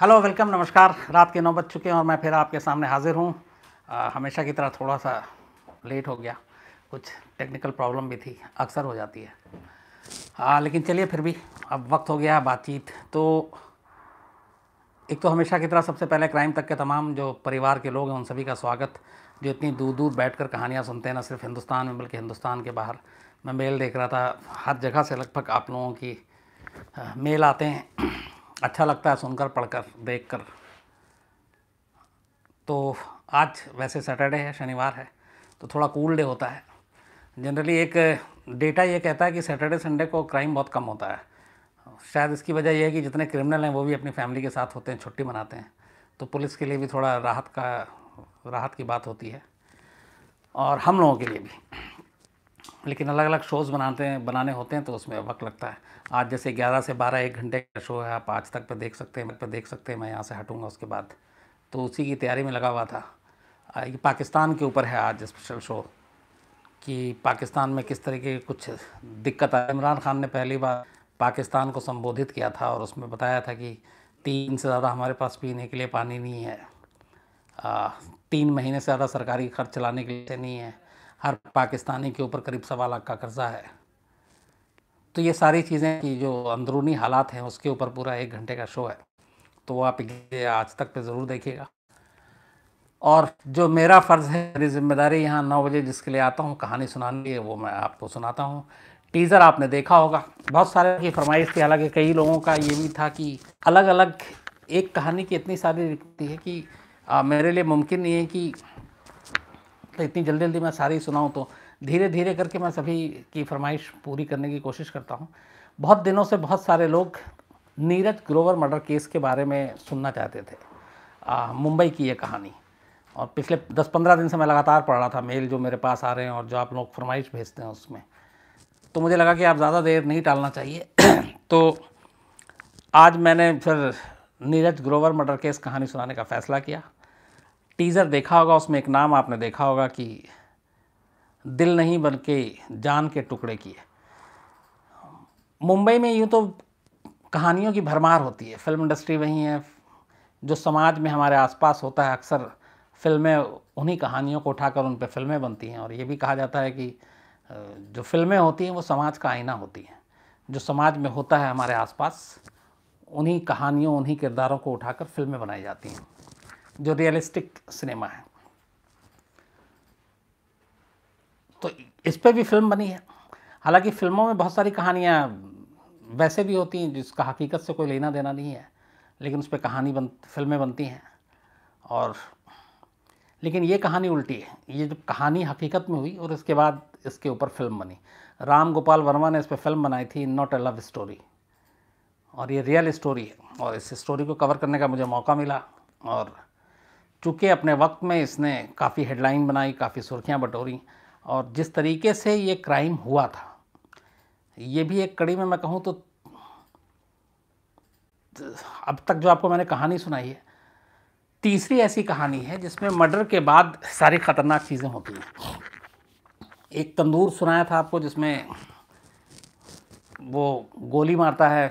Hello welcome नमस्कार। रात के 9 बज चुके हैं और मैं फिर आपके सामने हाज़िर हूँ। हमेशा की तरह थोड़ा सा लेट हो गया, कुछ टेक्निकल प्रॉब्लम भी थी, अक्सर हो जाती है, लेकिन चलिए फिर भी अब वक्त हो गया बातचीत। तो एक तो हमेशा की तरह सबसे पहले क्राइम तक के तमाम जो परिवार के लोग हैं उन सभी का स्वागत, जो इतनी दूर दूर बैठकर कहानियाँ सुनते हैं, न सिर्फ हिंदुस्तान में बल्कि हिंदुस्तान के बाहर। मैं मेल देख रहा था, हर जगह से लगभग आप लोगों की मेल आते हैं, अच्छा लगता है सुनकर, पढ़कर, देखकर। तो आज वैसे सैटरडे है, शनिवार है, तो थोड़ा कूल डे होता है। जनरली एक डेटा ये कहता है कि सैटरडे संडे को क्राइम बहुत कम होता है। शायद इसकी वजह यह है कि जितने क्रिमिनल हैं वो भी अपनी फैमिली के साथ होते हैं, छुट्टी मनाते हैं, तो पुलिस के लिए भी थोड़ा राहत की बात होती है और हम लोगों के लिए भी। लेकिन अलग अलग शोज़ बनाने होते हैं तो उसमें वक्त लगता है। आज जैसे 11 से 12 एक घंटे का शो है, आप आज तक पे देख सकते हैं, मैं यहाँ से हटूँगा उसके बाद, तो उसी की तैयारी में लगा हुआ था। ये पाकिस्तान के ऊपर है आज स्पेशल शो, कि पाकिस्तान में किस तरह की कुछ दिक्कत आई। इमरान खान ने पहली बार पाकिस्तान को संबोधित किया था और उसमें बताया था कि 3 से ज़्यादा हमारे पास पीने के लिए पानी नहीं है, 3 महीने से ज़्यादा सरकारी खर्च चलाने के लिए नहीं है, हर पाकिस्तानी के ऊपर करीब 1.25 लाख का कर्जा है। तो ये सारी चीज़ें की जो अंदरूनी हालात हैं उसके ऊपर पूरा 1 घंटे का शो है, तो आप आज तक पे ज़रूर देखिएगा। और जो मेरा फ़र्ज़ है, मेरी जिम्मेदारी यहाँ 9 बजे जिसके लिए आता हूँ कहानी सुनाने है, वो मैं आपको सुनाता हूँ। टीज़र आपने देखा होगा, बहुत सारे की फरमाइश थी। हालाँकि कई लोगों का ये भी था कि अलग अलग एक कहानी की इतनी सारी लिखती है कि मेरे लिए मुमकिन नहीं है कि तो इतनी जल्दी जल्दी मैं सारी सुनाऊं, तो धीरे धीरे करके मैं सभी की फरमाइश पूरी करने की कोशिश करता हूं। बहुत दिनों से बहुत सारे लोग नीरज ग्रोवर मर्डर केस के बारे में सुनना चाहते थे, मुंबई की ये कहानी। और पिछले 10-15 दिन से मैं लगातार पढ़ रहा था मेल जो मेरे पास आ रहे हैं और जो आप लोग फरमाइश भेजते हैं उसमें, तो मुझे लगा कि आप ज़्यादा देर नहीं टालना चाहिए। तो आज मैंने फिर नीरज ग्रोवर मर्डर केस कहानी सुनाने का फ़ैसला किया। टीज़र देखा होगा, उसमें एक नाम आपने देखा होगा कि दिल नहीं बल्कि जान के टुकड़े की है। मुंबई में यूँ तो कहानियों की भरमार होती है, फ़िल्म इंडस्ट्री वहीं है, जो समाज में हमारे आसपास होता है अक्सर फिल्में उन्हीं कहानियों को उठाकर उन पर फिल्में बनती हैं। और ये भी कहा जाता है कि जो फिल्में होती हैं वो समाज का आईना होती हैं, जो समाज में होता है हमारे आसपास उन्हीं कहानियों, उन्हीं किरदारों को उठाकर फिल्में बनाई जाती हैं, जो रियलिस्टिक सिनेमा है। तो इस पे भी फिल्म बनी है। हालांकि फिल्मों में बहुत सारी कहानियाँ वैसे भी होती हैं जिसका हकीकत से कोई लेना देना नहीं है, लेकिन उस पर फिल्में बनती हैं। और लेकिन ये कहानी उल्टी है, ये जब कहानी हकीकत में हुई और इसके बाद इसके ऊपर फिल्म बनी। राम गोपाल वर्मा ने इस पर फिल्म बनाई थी, नॉट अ लव स्टोरी, और ये रियल स्टोरी है। और इस स्टोरी को कवर करने का मुझे मौका मिला और चूँकि अपने वक्त में इसने काफ़ी हेडलाइन बनाई, काफ़ी सुर्खियां बटोरी, और जिस तरीके से ये क्राइम हुआ था, ये भी एक कड़ी में मैं कहूँ तो अब तक जो आपको मैंने कहानी सुनाई है, तीसरी ऐसी कहानी है जिसमें मर्डर के बाद सारी ख़तरनाक चीज़ें होती हैं। एक तंदूर सुनाया था आपको जिसमें वो गोली मारता है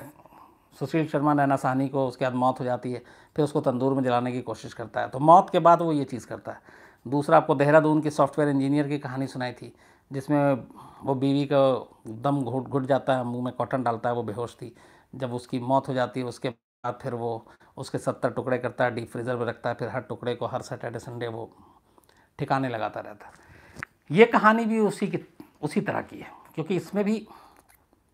सुशील शर्मा नैना साहनी को, उसके बाद मौत हो जाती है, फिर उसको तंदूर में जलाने की कोशिश करता है, तो मौत के बाद वो ये चीज़ करता है। दूसरा आपको देहरादून के सॉफ्टवेयर इंजीनियर की कहानी सुनाई थी जिसमें वो बीवी का दम घुट जाता है, मुंह में कॉटन डालता है, वो बेहोश थी, जब उसकी मौत हो जाती है उसके बाद फिर वो उसके 70 टुकड़े करता है, डीप फ्रीज़र में रखता है, फिर हर टुकड़े को हर सैटरडे संडे वो ठिकाने लगाता रहता है। ये कहानी भी उसी तरह की है, क्योंकि इसमें भी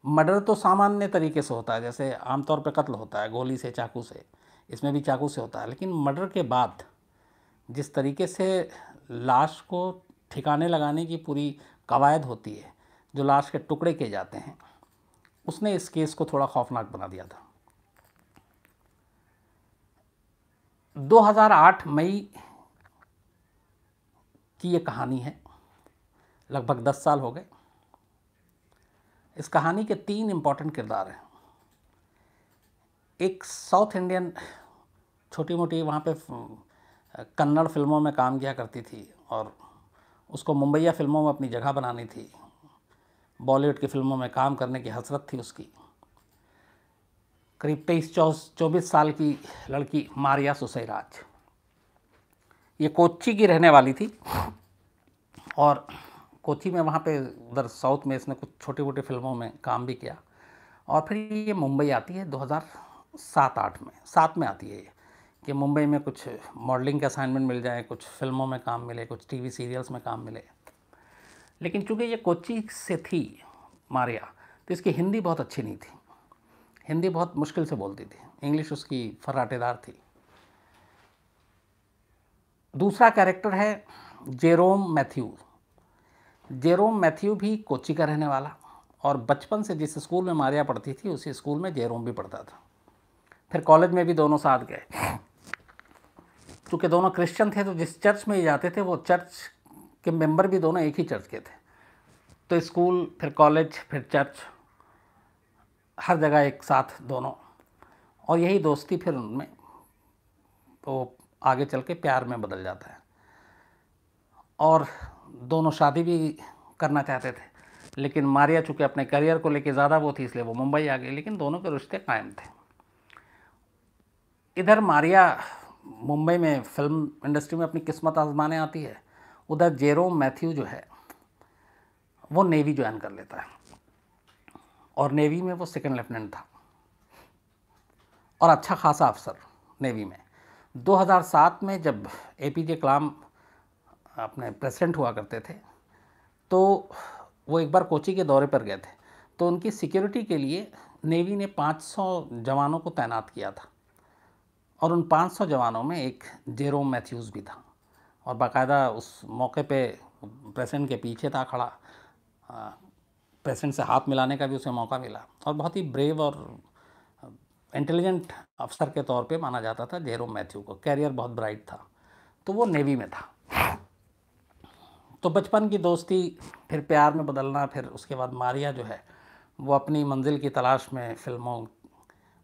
मर्डर तो सामान्य तरीके से होता है जैसे आमतौर पर कत्ल होता है, गोली से, चाकू से, इसमें भी चाकू से होता है। लेकिन मर्डर के बाद जिस तरीके से लाश को ठिकाने लगाने की पूरी कवायद होती है, जो लाश के टुकड़े किए जाते हैं, उसने इस केस को थोड़ा खौफनाक बना दिया था। 2008 मई की ये कहानी है, लगभग 10 साल हो गए। इस कहानी के 3 इम्पॉर्टेंट किरदार हैं। एक साउथ इंडियन छोटी मोटी वहाँ पे कन्नड़ फिल्मों में काम किया करती थी और उसको मुंबईया फिल्मों में अपनी जगह बनानी थी, बॉलीवुड की फिल्मों में काम करने की हसरत थी उसकी। करीब 23-24 साल की लड़की मारिया सुसैराज, ये कोच्चि की रहने वाली थी और कोच्चि में वहाँ पे उधर साउथ में इसने कुछ छोटी मोटी फिल्मों में काम भी किया और फिर ये मुंबई आती है 2007-08 में, साथ में आती है ये कि मुंबई में कुछ मॉडलिंग के असाइनमेंट मिल जाए, कुछ फिल्मों में काम मिले, कुछ टीवी सीरियल्स में काम मिले। लेकिन चूँकि ये कोच्चि से थी मारिया तो इसकी हिंदी बहुत अच्छी नहीं थी, हिंदी बहुत मुश्किल से बोलती थी, इंग्लिश उसकी फर्राटेदार थी। दूसरा कैरेक्टर है जेरोम मैथ्यू। जेरोम मैथ्यू भी कोच्चि का रहने वाला और बचपन से जिस स्कूल में मारिया पढ़ती थी उसी स्कूल में जेरोम भी पढ़ता था। फिर कॉलेज में भी दोनों साथ गए। चूँकि दोनों क्रिश्चियन थे तो जिस चर्च में ये जाते थे वो चर्च के मेंबर भी दोनों एक ही चर्च के थे, तो स्कूल फिर कॉलेज फिर चर्च हर जगह एक साथ दोनों, और यही दोस्ती फिर उनमें तो आगे चल के प्यार में बदल जाता है। और दोनों शादी भी करना चाहते थे लेकिन मारिया चूँकि अपने करियर को लेके ज़्यादा वो थी इसलिए वो मुंबई आ गई, लेकिन दोनों के रिश्ते कायम थे। इधर मारिया मुंबई में फिल्म इंडस्ट्री में अपनी किस्मत आजमाने आती है, उधर जेरोम मैथ्यू जो है वो नेवी ज्वाइन कर लेता है और नेवी में वो सेकंड लेफ्टिनेंट था और अच्छा खासा अफसर नेवी में। 2007 में जब एपीजे कलाम अपने प्रेसिडेंट हुआ करते थे तो वो एक बार कोच्चि के दौरे पर गए थे, तो उनकी सिक्योरिटी के लिए नेवी ने 500 जवानों को तैनात किया था और उन 500 जवानों में एक जेरोम मैथ्यूज़ भी था। और बाकायदा उस मौके पे प्रेसिडेंट के पीछे था खड़ा, प्रेसिडेंट से हाथ मिलाने का भी उसे मौका मिला और बहुत ही ब्रेव और इंटेलिजेंट अफसर के तौर पे माना जाता था जेरोम मैथ्यू को। कैरियर बहुत ब्राइट था तो वो नेवी में था। तो बचपन की दोस्ती फिर प्यार में बदलना, फिर उसके बाद मारिया जो है वो अपनी मंजिल की तलाश में फिल्मों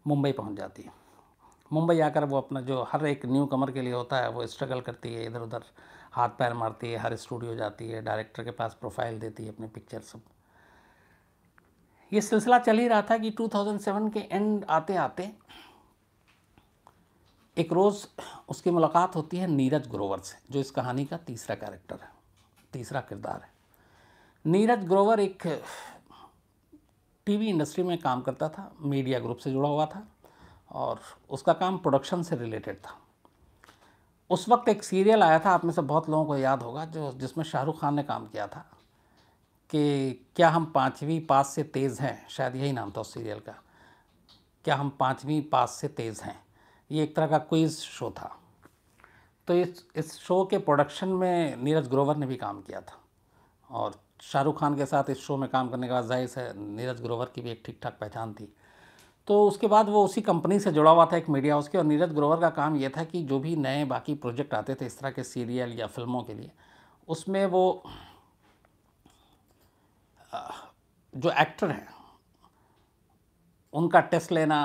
मुंबई पहुंच जाती है। मुंबई आकर वो अपना जो हर एक न्यू कमर के लिए होता है वो स्ट्रगल करती है, इधर उधर हाथ पैर मारती है, हर स्टूडियो जाती है, डायरेक्टर के पास प्रोफाइल देती है अपने पिक्चर सब। ये सिलसिला चल ही रहा था कि 2007 के एंड आते आते एक रोज़ उसकी मुलाकात होती है नीरज ग्रोवर से, जो इस कहानी का तीसरा कैरेक्टर है, तीसरा किरदार है। नीरज ग्रोवर एक टीवी इंडस्ट्री में काम करता था, मीडिया ग्रुप से जुड़ा हुआ था और उसका काम प्रोडक्शन से रिलेटेड था। उस वक्त एक सीरियल आया था, आप में से बहुत लोगों को याद होगा, जो जिसमें शाहरुख खान ने काम किया था, कि क्या हम पाँचवीं पास से तेज़ हैं, शायद यही नाम था उस सीरियल का, क्या हम पाँचवीं पास से तेज़ हैं। ये एक तरह का क्विज़ शो था। तो इस शो के प्रोडक्शन में नीरज ग्रोवर ने भी काम किया था और शाहरुख खान के साथ इस शो में काम करने के बाद जाहिर है नीरज ग्रोवर की भी एक ठीक ठाक पहचान थी। तो उसके बाद वो उसी कंपनी से जुड़ा हुआ था एक मीडिया हाउस के, और नीरज ग्रोवर का काम ये था कि जो भी नए बाकी प्रोजेक्ट आते थे इस तरह के सीरियल या फिल्मों के लिए, उसमें वो जो एक्टर हैं उनका टेस्ट लेना,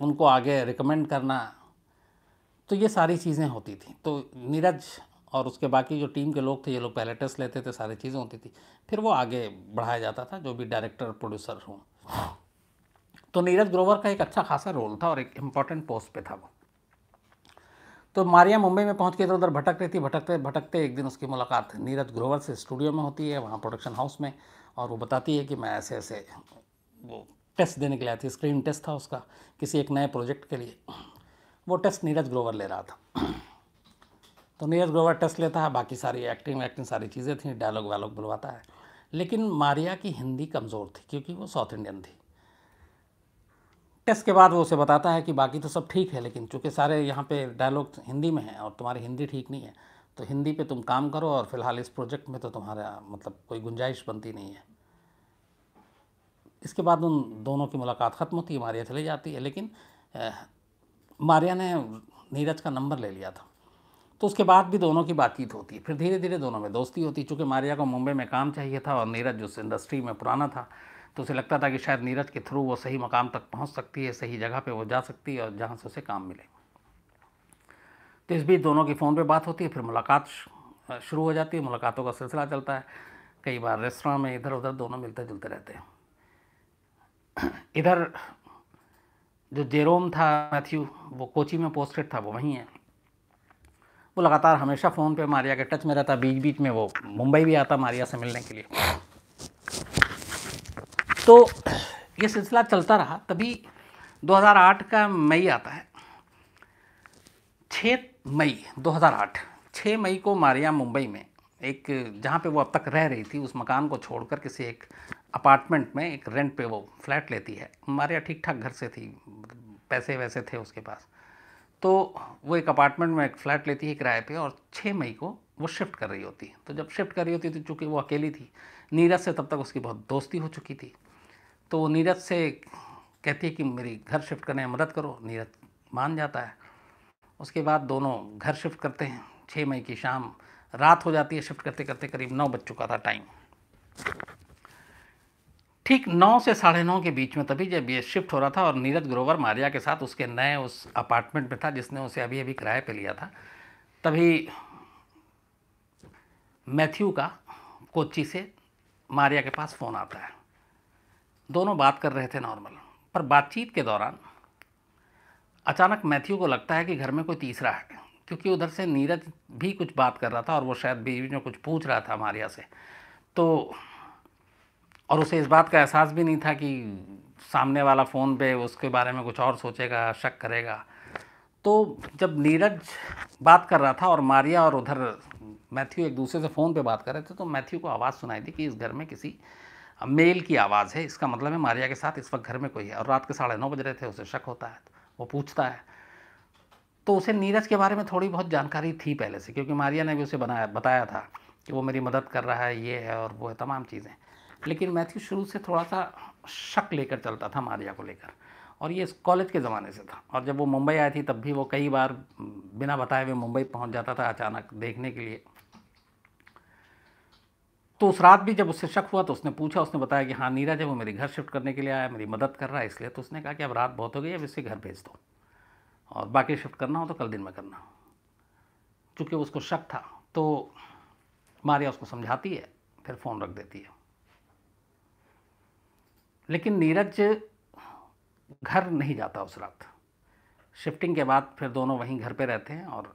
उनको आगे रिकमेंड करना, तो ये सारी चीज़ें होती थी। तो नीरज और उसके बाकी जो टीम के लोग थे ये लोग पहले टेस्ट लेते थे, सारी चीज़ें होती थी, फिर वो आगे बढ़ाया जाता था जो भी डायरेक्टर प्रोड्यूसर हों। तो नीरज ग्रोवर का एक अच्छा खासा रोल था और एक इम्पॉर्टेंट पोस्ट पे था वो। तो मारिया मुंबई में पहुंच के इधर उधर भटक रही थी, भटकते भटकते एक दिन उसकी मुलाकात नीरज ग्रोवर से स्टूडियो में होती है, वहाँ प्रोडक्शन हाउस में, और वो बताती है कि मैं ऐसे ऐसे वो टेस्ट देने के लिए आई थी, स्क्रीन टेस्ट था उसका किसी एक नए प्रोजेक्ट के लिए, वो टेस्ट नीरज ग्रोवर ले रहा था। तो नीरज ग्रोवर टेस्ट लेता है, बाकी सारी एक्टिंग सारी चीज़ें थी, डायलॉग वालॉग बुलवाता है। लेकिन मारिया की हिंदी कमज़ोर थी क्योंकि वो साउथ इंडियन थी। टेस्ट के बाद वो उसे बताता है कि बाकी तो सब ठीक है लेकिन चूँकि सारे यहाँ पे डायलॉग हिंदी में हैं और तुम्हारी हिंदी ठीक नहीं है तो हिंदी पे तुम काम करो और फिलहाल इस प्रोजेक्ट में तो तुम्हारा मतलब कोई गुंजाइश बनती नहीं है। इसके बाद उन दोनों की मुलाकात ख़त्म होती है, मारिया चली जाती है, लेकिन मारिया ने नीरज का नंबर ले लिया था। तो उसके बाद भी दोनों की बातचीत होती है, फिर धीरे धीरे दोनों में दोस्ती होती। चूँकि मारिया को मुंबई में काम चाहिए था और नीरज उस इंडस्ट्री में पुराना था तो उसे लगता था कि शायद नीरज के थ्रू वो सही मकाम तक पहुंच सकती है, सही जगह पे वो जा सकती है और जहां से उसे काम मिले। तो इस बीच दोनों की फ़ोन पे बात होती है, फिर मुलाकात शुरू हो जाती है, मुलाकातों का सिलसिला चलता है, कई बार रेस्तरां में इधर उधर दोनों मिलते जुलते रहते हैं। इधर जो जेरोम था मैथ्यू, वो कोची में पोस्टेड था, वो वहीं है। वो लगातार हमेशा फ़ोन पे मारिया के टच में रहता, बीच बीच में वो मुंबई भी आता मारिया से मिलने के लिए। तो ये सिलसिला चलता रहा। तभी 2008 का मई आता है, 6 मई 2008, 6 मई को मारिया मुंबई में एक, जहाँ पे वो अब तक रह रही थी उस मकान को छोड़कर किसी एक अपार्टमेंट में एक रेंट पे वो फ्लैट लेती है। मारिया ठीक ठाक घर से थी, पैसे वैसे थे उसके पास, तो वो एक अपार्टमेंट में एक फ़्लैट लेती है किराए पे, और 6 मई को वो शिफ्ट कर रही होती है। तो जब शिफ्ट कर रही होती है तो चूँकि वो अकेली थी, नीरज से तब तक उसकी बहुत दोस्ती हो चुकी थी, तो वो नीरज से कहती है कि मेरी घर शिफ्ट करने में मदद करो। नीरज मान जाता है। उसके बाद दोनों घर शिफ्ट करते हैं। 6 मई की शाम, रात हो जाती है, शिफ्ट करते करते करीब 9 बज चुका था टाइम। ठीक 9 से 9:30 के बीच में तभी जब ये शिफ्ट हो रहा था, और नीरज ग्रोवर मारिया के साथ उसके नए उस अपार्टमेंट में था जिसने उसे अभी अभी किराए पे लिया था, तभी मैथ्यू का कोच्चि से मारिया के पास फ़ोन आता है। दोनों बात कर रहे थे नॉर्मल, पर बातचीत के दौरान अचानक मैथ्यू को लगता है कि घर में कोई तीसरा है, क्योंकि उधर से नीरज भी कुछ बात कर रहा था और वो शायद बीच में कुछ पूछ रहा था मारिया से। तो और उसे इस बात का एहसास भी नहीं था कि सामने वाला फ़ोन पे उसके बारे में कुछ और सोचेगा, शक करेगा। तो जब नीरज बात कर रहा था और मारिया और उधर मैथ्यू एक दूसरे से फ़ोन पे बात कर रहे थे, तो मैथ्यू को आवाज़ सुनाई दी कि इस घर में किसी मेल की आवाज़ है। इसका मतलब है मारिया के साथ इस वक्त घर में कोई है, और रात के 9:30 बज रहे थे। उसे शक होता है, वो पूछता है। तो उसे नीरज के बारे में थोड़ी बहुत जानकारी थी पहले से, क्योंकि मारिया ने भी उसे बताया था कि वो मेरी मदद कर रहा है, ये है और वो है, तमाम चीज़ें। लेकिन मैथ्यू शुरू से थोड़ा सा शक लेकर चलता था मारिया को लेकर, और ये कॉलेज के ज़माने से था। और जब वो मुंबई आई थी तब भी वो कई बार बिना बताए हुए मुंबई पहुंच जाता था अचानक देखने के लिए। तो उस रात भी जब उससे शक हुआ तो उसने पूछा, उसने बताया कि हाँ नीरज है, वो मेरे घर शिफ्ट करने के लिए आया, मेरी मदद कर रहा है इसलिए। तो उसने कहा कि अब रात बहुत हो गई, अब इसे घर भेज दो, और बाकी शिफ्ट करना हो तो कल दिन में करना। चूँकि उसको शक था तो मारिया उसको समझाती है, फिर फ़ोन रख देती है। लेकिन नीरज घर नहीं जाता उस रात। शिफ्टिंग के बाद फिर दोनों वहीं घर पे रहते हैं, और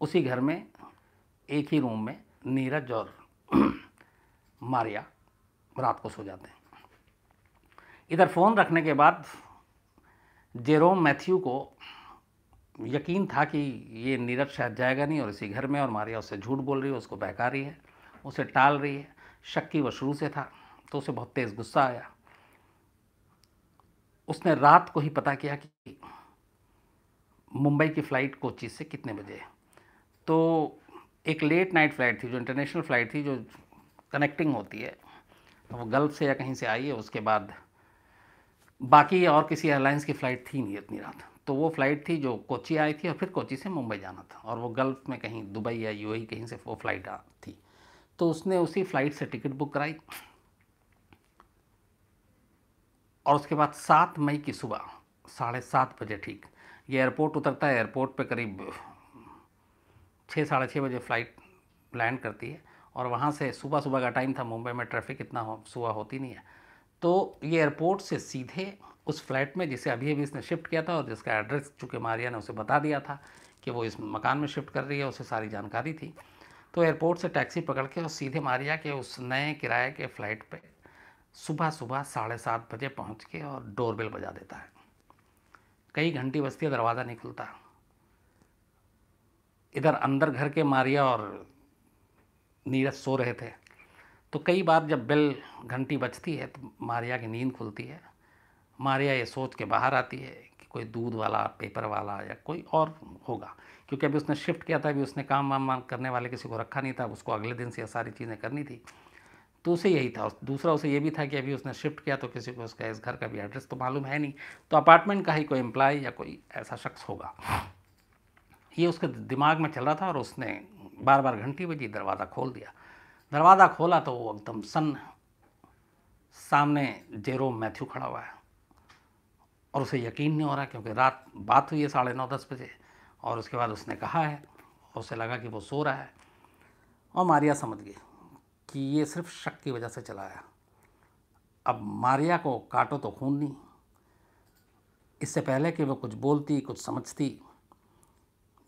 उसी घर में एक ही रूम में नीरज और मारिया रात को सो जाते हैं। इधर फ़ोन रखने के बाद जेरोम मैथ्यू को यकीन था कि ये नीरज शायद जाएगा नहीं और इसी घर में, और मारिया उससे झूठ बोल रही है, उसको बहका रही है, उसे टाल रही है। शक की वो शुरू से था, तो उसे बहुत तेज़ गुस्सा आया। उसने रात को ही पता किया कि मुंबई की फ़्लाइट कोची से कितने बजे है। तो एक लेट नाइट फ़्लाइट थी, जो इंटरनेशनल फ़्लाइट थी, जो कनेक्टिंग होती है, वो गल्फ़ से या कहीं से आई है। उसके बाद बाकी और किसी एयरलाइंस की फ़्लाइट थी नहीं इतनी रात, तो वो फ़्लाइट थी जो कोची आई थी और फिर कोची से मुंबई जाना था, और वो गल्फ़ में कहीं दुबई या UAE कहीं से वो फ़्लाइट थी। तो उसने उसी फ़्लाइट से टिकट बुक कराई, और उसके बाद 7 मई की सुबह 7:30 बजे ठीक ये एयरपोर्ट उतरता है। एयरपोर्ट पे करीब 6, 6:30 बजे फ़्लाइट लैंड करती है, और वहाँ से सुबह का टाइम था, मुंबई में ट्रैफिक इतना सुबह होती नहीं है। तो ये एयरपोर्ट से सीधे उस फ्लैट में, जिसे अभी अभी इसने शिफ्ट किया था और जिसका एड्रेस चूँकि मारिया ने उसे बता दिया था कि वो इस मकान में शिफ्ट कर रही है, उसे सारी जानकारी थी। तो एयरपोर्ट से टैक्सी पकड़ के और सीधे मारिया के उस नए किराए के फ़्लाइट पर सुबह 7:30 बजे पहुंच के और डोरबेल बजा देता है। कई घंटी बजती है, दरवाज़ा नहीं खुलता। इधर अंदर घर के मारिया और नीरज सो रहे थे, तो कई बार जब बेल घंटी बजती है तो मारिया की नींद खुलती है। मारिया ये सोच के बाहर आती है कि कोई दूध वाला, पेपर वाला या कोई और होगा, क्योंकि अभी उसने शिफ्ट किया था, अभी उसने काम वाम करने वाले किसी को रखा नहीं था, उसको अगले दिन से यह सारी चीज़ें करनी थी। तो उसे यही था। दूसरा उसे ये भी था कि अभी उसने शिफ्ट किया तो किसी को उसका इस घर का भी एड्रेस तो मालूम है नहीं, तो अपार्टमेंट का ही कोई एम्प्लॉय या कोई ऐसा शख्स होगा, ये उसके दिमाग में चल रहा था। और उसने बार बार घंटी बजी, दरवाज़ा खोल दिया। दरवाज़ा खोला तो वो एकदम सन्न, सामने जेरोम मैथ्यू खड़ा हुआ है, और उसे यकीन नहीं हो रहा क्योंकि रात बात हुई है 9:30-10 बजे, और उसके बाद उसने कहा है, उसे लगा कि वो सो रहा है। और मारिया समझ गई कि ये सिर्फ शक की वजह से चलाया। अब मारिया को काटो तो खून नहीं, इससे पहले कि वो कुछ बोलती कुछ समझती,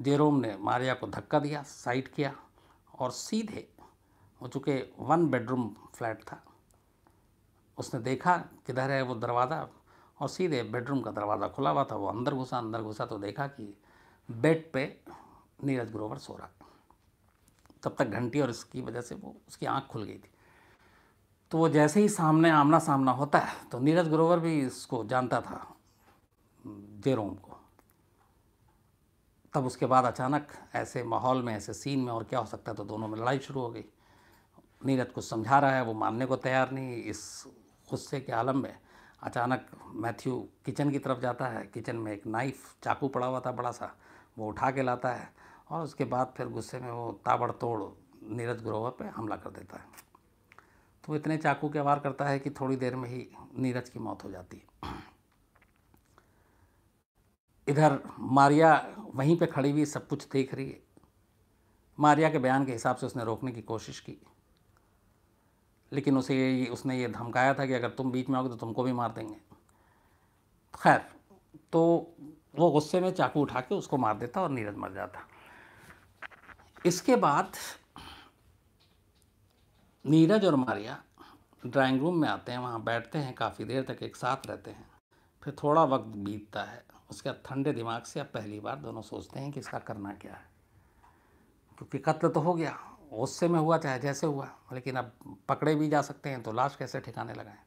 जेरोम ने मारिया को धक्का दिया, साइड किया और सीधे, वो चूँकि 1 बेडरूम फ्लैट था, उसने देखा किधर है वो दरवाज़ा और सीधे बेडरूम का दरवाज़ा खुला हुआ था, वो अंदर घुसा तो देखा कि बेड पे नीरज ग्रोवर सो रहा। तब तक घंटी और इसकी वजह से वो उसकी आंख खुल गई थी। तो वो जैसे ही आमना सामना होता है तो नीरज ग्रोवर भी इसको जानता था, जेरोम को। तब उसके बाद अचानक ऐसे माहौल में, ऐसे सीन में और क्या हो सकता है, तो दोनों में लड़ाई शुरू हो गई। नीरज कुछ समझा रहा है, वो मानने को तैयार नहीं। इस गुस्से के आलम में अचानक मैथ्यू किचन की तरफ जाता है। किचन में एक नाइफ, चाकू पड़ा हुआ था बड़ा सा, वो उठा के लाता है और उसके बाद फिर गुस्से में वो ताबड़तोड़ नीरज ग्रोवर पे हमला कर देता है। तो इतने चाकू के वार करता है कि थोड़ी देर में ही नीरज की मौत हो जाती है। इधर मारिया वहीं पे खड़ी हुई सब कुछ देख रही है। मारिया के बयान के हिसाब से उसने रोकने की कोशिश की, लेकिन उसने ये धमकाया था कि अगर तुम बीच में आओगे तो तुमको भी मार देंगे। खैर, तो वो गुस्से में चाकू उठा के उसको मार देता और नीरज मर जाता। इसके बाद नीरज और मारिया ड्राइंग रूम में आते हैं, वहाँ बैठते हैं, काफ़ी देर तक एक साथ रहते हैं। फिर थोड़ा वक्त बीतता है, उसके बाद ठंडे दिमाग से अब पहली बार दोनों सोचते हैं कि इसका करना क्या है, क्योंकि कत्ल तो हो गया, गुस्से में हुआ चाहे जैसे हुआ, लेकिन अब पकड़े भी जा सकते हैं, तो लाश कैसे ठिकाने लगाएं।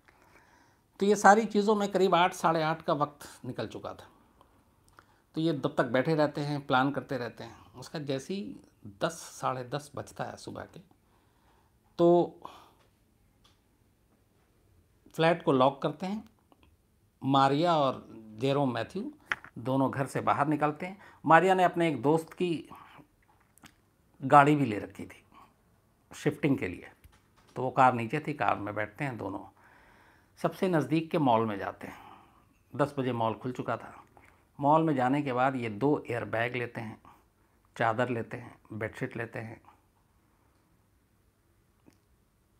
तो ये सारी चीज़ों में करीब 8, साढ़े 8 का वक्त निकल चुका था। तो ये तब तक बैठे रहते हैं, प्लान करते रहते हैं। उसका जैसे ही 10, साढ़े 10 बजता है सुबह के, तो फ्लैट को लॉक करते हैं। मारिया और जेरोम मैथ्यू दोनों घर से बाहर निकलते हैं। मारिया ने अपने एक दोस्त की गाड़ी भी ले रखी थी शिफ्टिंग के लिए, तो वो कार नीचे थी, कार में बैठते हैं दोनों। सबसे नज़दीक के मॉल में जाते हैं। 10 बजे मॉल खुल चुका था। मॉल में जाने के बाद ये 2 एयरबैग लेते हैं, चादर लेते हैं, बेडशीट लेते हैं,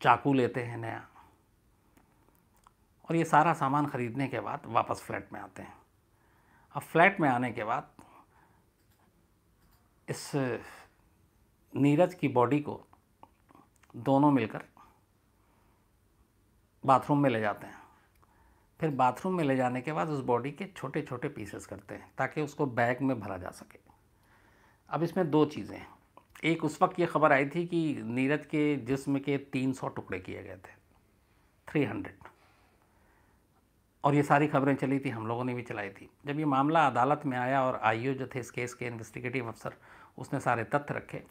चाकू लेते हैं नया, और ये सारा सामान ख़रीदने के बाद वापस फ्लैट में आते हैं। अब फ्लैट में आने के बाद इस नीरज की बॉडी को दोनों मिलकर बाथरूम में ले जाते हैं। फिर बाथरूम में ले जाने के बाद उस बॉडी के छोटे छोटे पीसेस करते हैं ताकि उसको बैग में भरा जा सके। अब इसमें 2 चीज़ें हैं। एक, उस वक्त ये खबर आई थी कि नीरज के जिस्म के 300 टुकड़े किए गए थे, 300, और ये सारी खबरें चली थी, हम लोगों ने भी चलाई थी। जब ये मामला अदालत में आया और आईओ जो थे इस केस के इन्वेस्टिगेटिव अफसर, उसने सारे तथ्य रखे,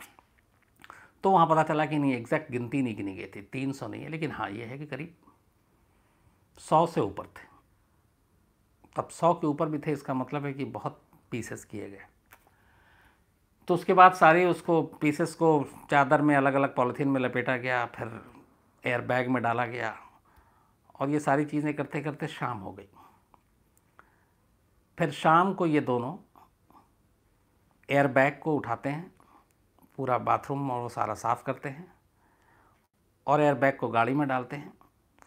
तो वहाँ पता चला कि नहीं, एग्जैक्ट गिनती नहीं गिनी गई थी, 300 नहीं है, लेकिन हाँ ये है कि करीब 100 से ऊपर थे। तब 100 के ऊपर भी थे, इसका मतलब है कि बहुत पीसेस किए गए। तो उसके बाद सारे उसको पीसेस को चादर में अलग अलग पॉलीथीन में लपेटा गया, फिर एयरबैग में डाला गया, और ये सारी चीज़ें करते करते शाम हो गई। फिर शाम को ये दोनों एयरबैग को उठाते हैं, पूरा बाथरूम और वो सारा साफ़ करते हैं, और एयरबैग को गाड़ी में डालते हैं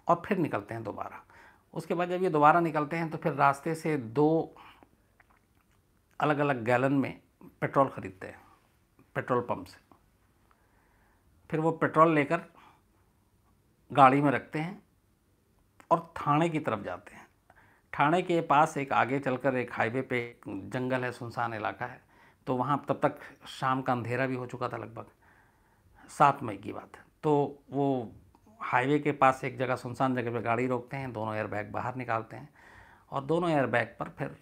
और फिर निकलते हैं दोबारा। उसके बाद जब ये दोबारा निकलते हैं तो फिर रास्ते से 2 अलग अलग गैलन में पेट्रोल ख़रीदते हैं पेट्रोल पंप से। फिर वो पेट्रोल लेकर गाड़ी में रखते हैं और थाने की तरफ जाते हैं। थाने के पास एक आगे चलकर एक हाईवे पे जंगल है, सुनसान इलाका है, तो वहाँ तब तक शाम का अंधेरा भी हो चुका था, लगभग 7 मई की बात है। तो वो हाईवे के पास एक जगह, सुनसान जगह पे गाड़ी रोकते हैं, दोनों एयरबैग बाहर निकालते हैं और दोनों एयरबैग पर फिर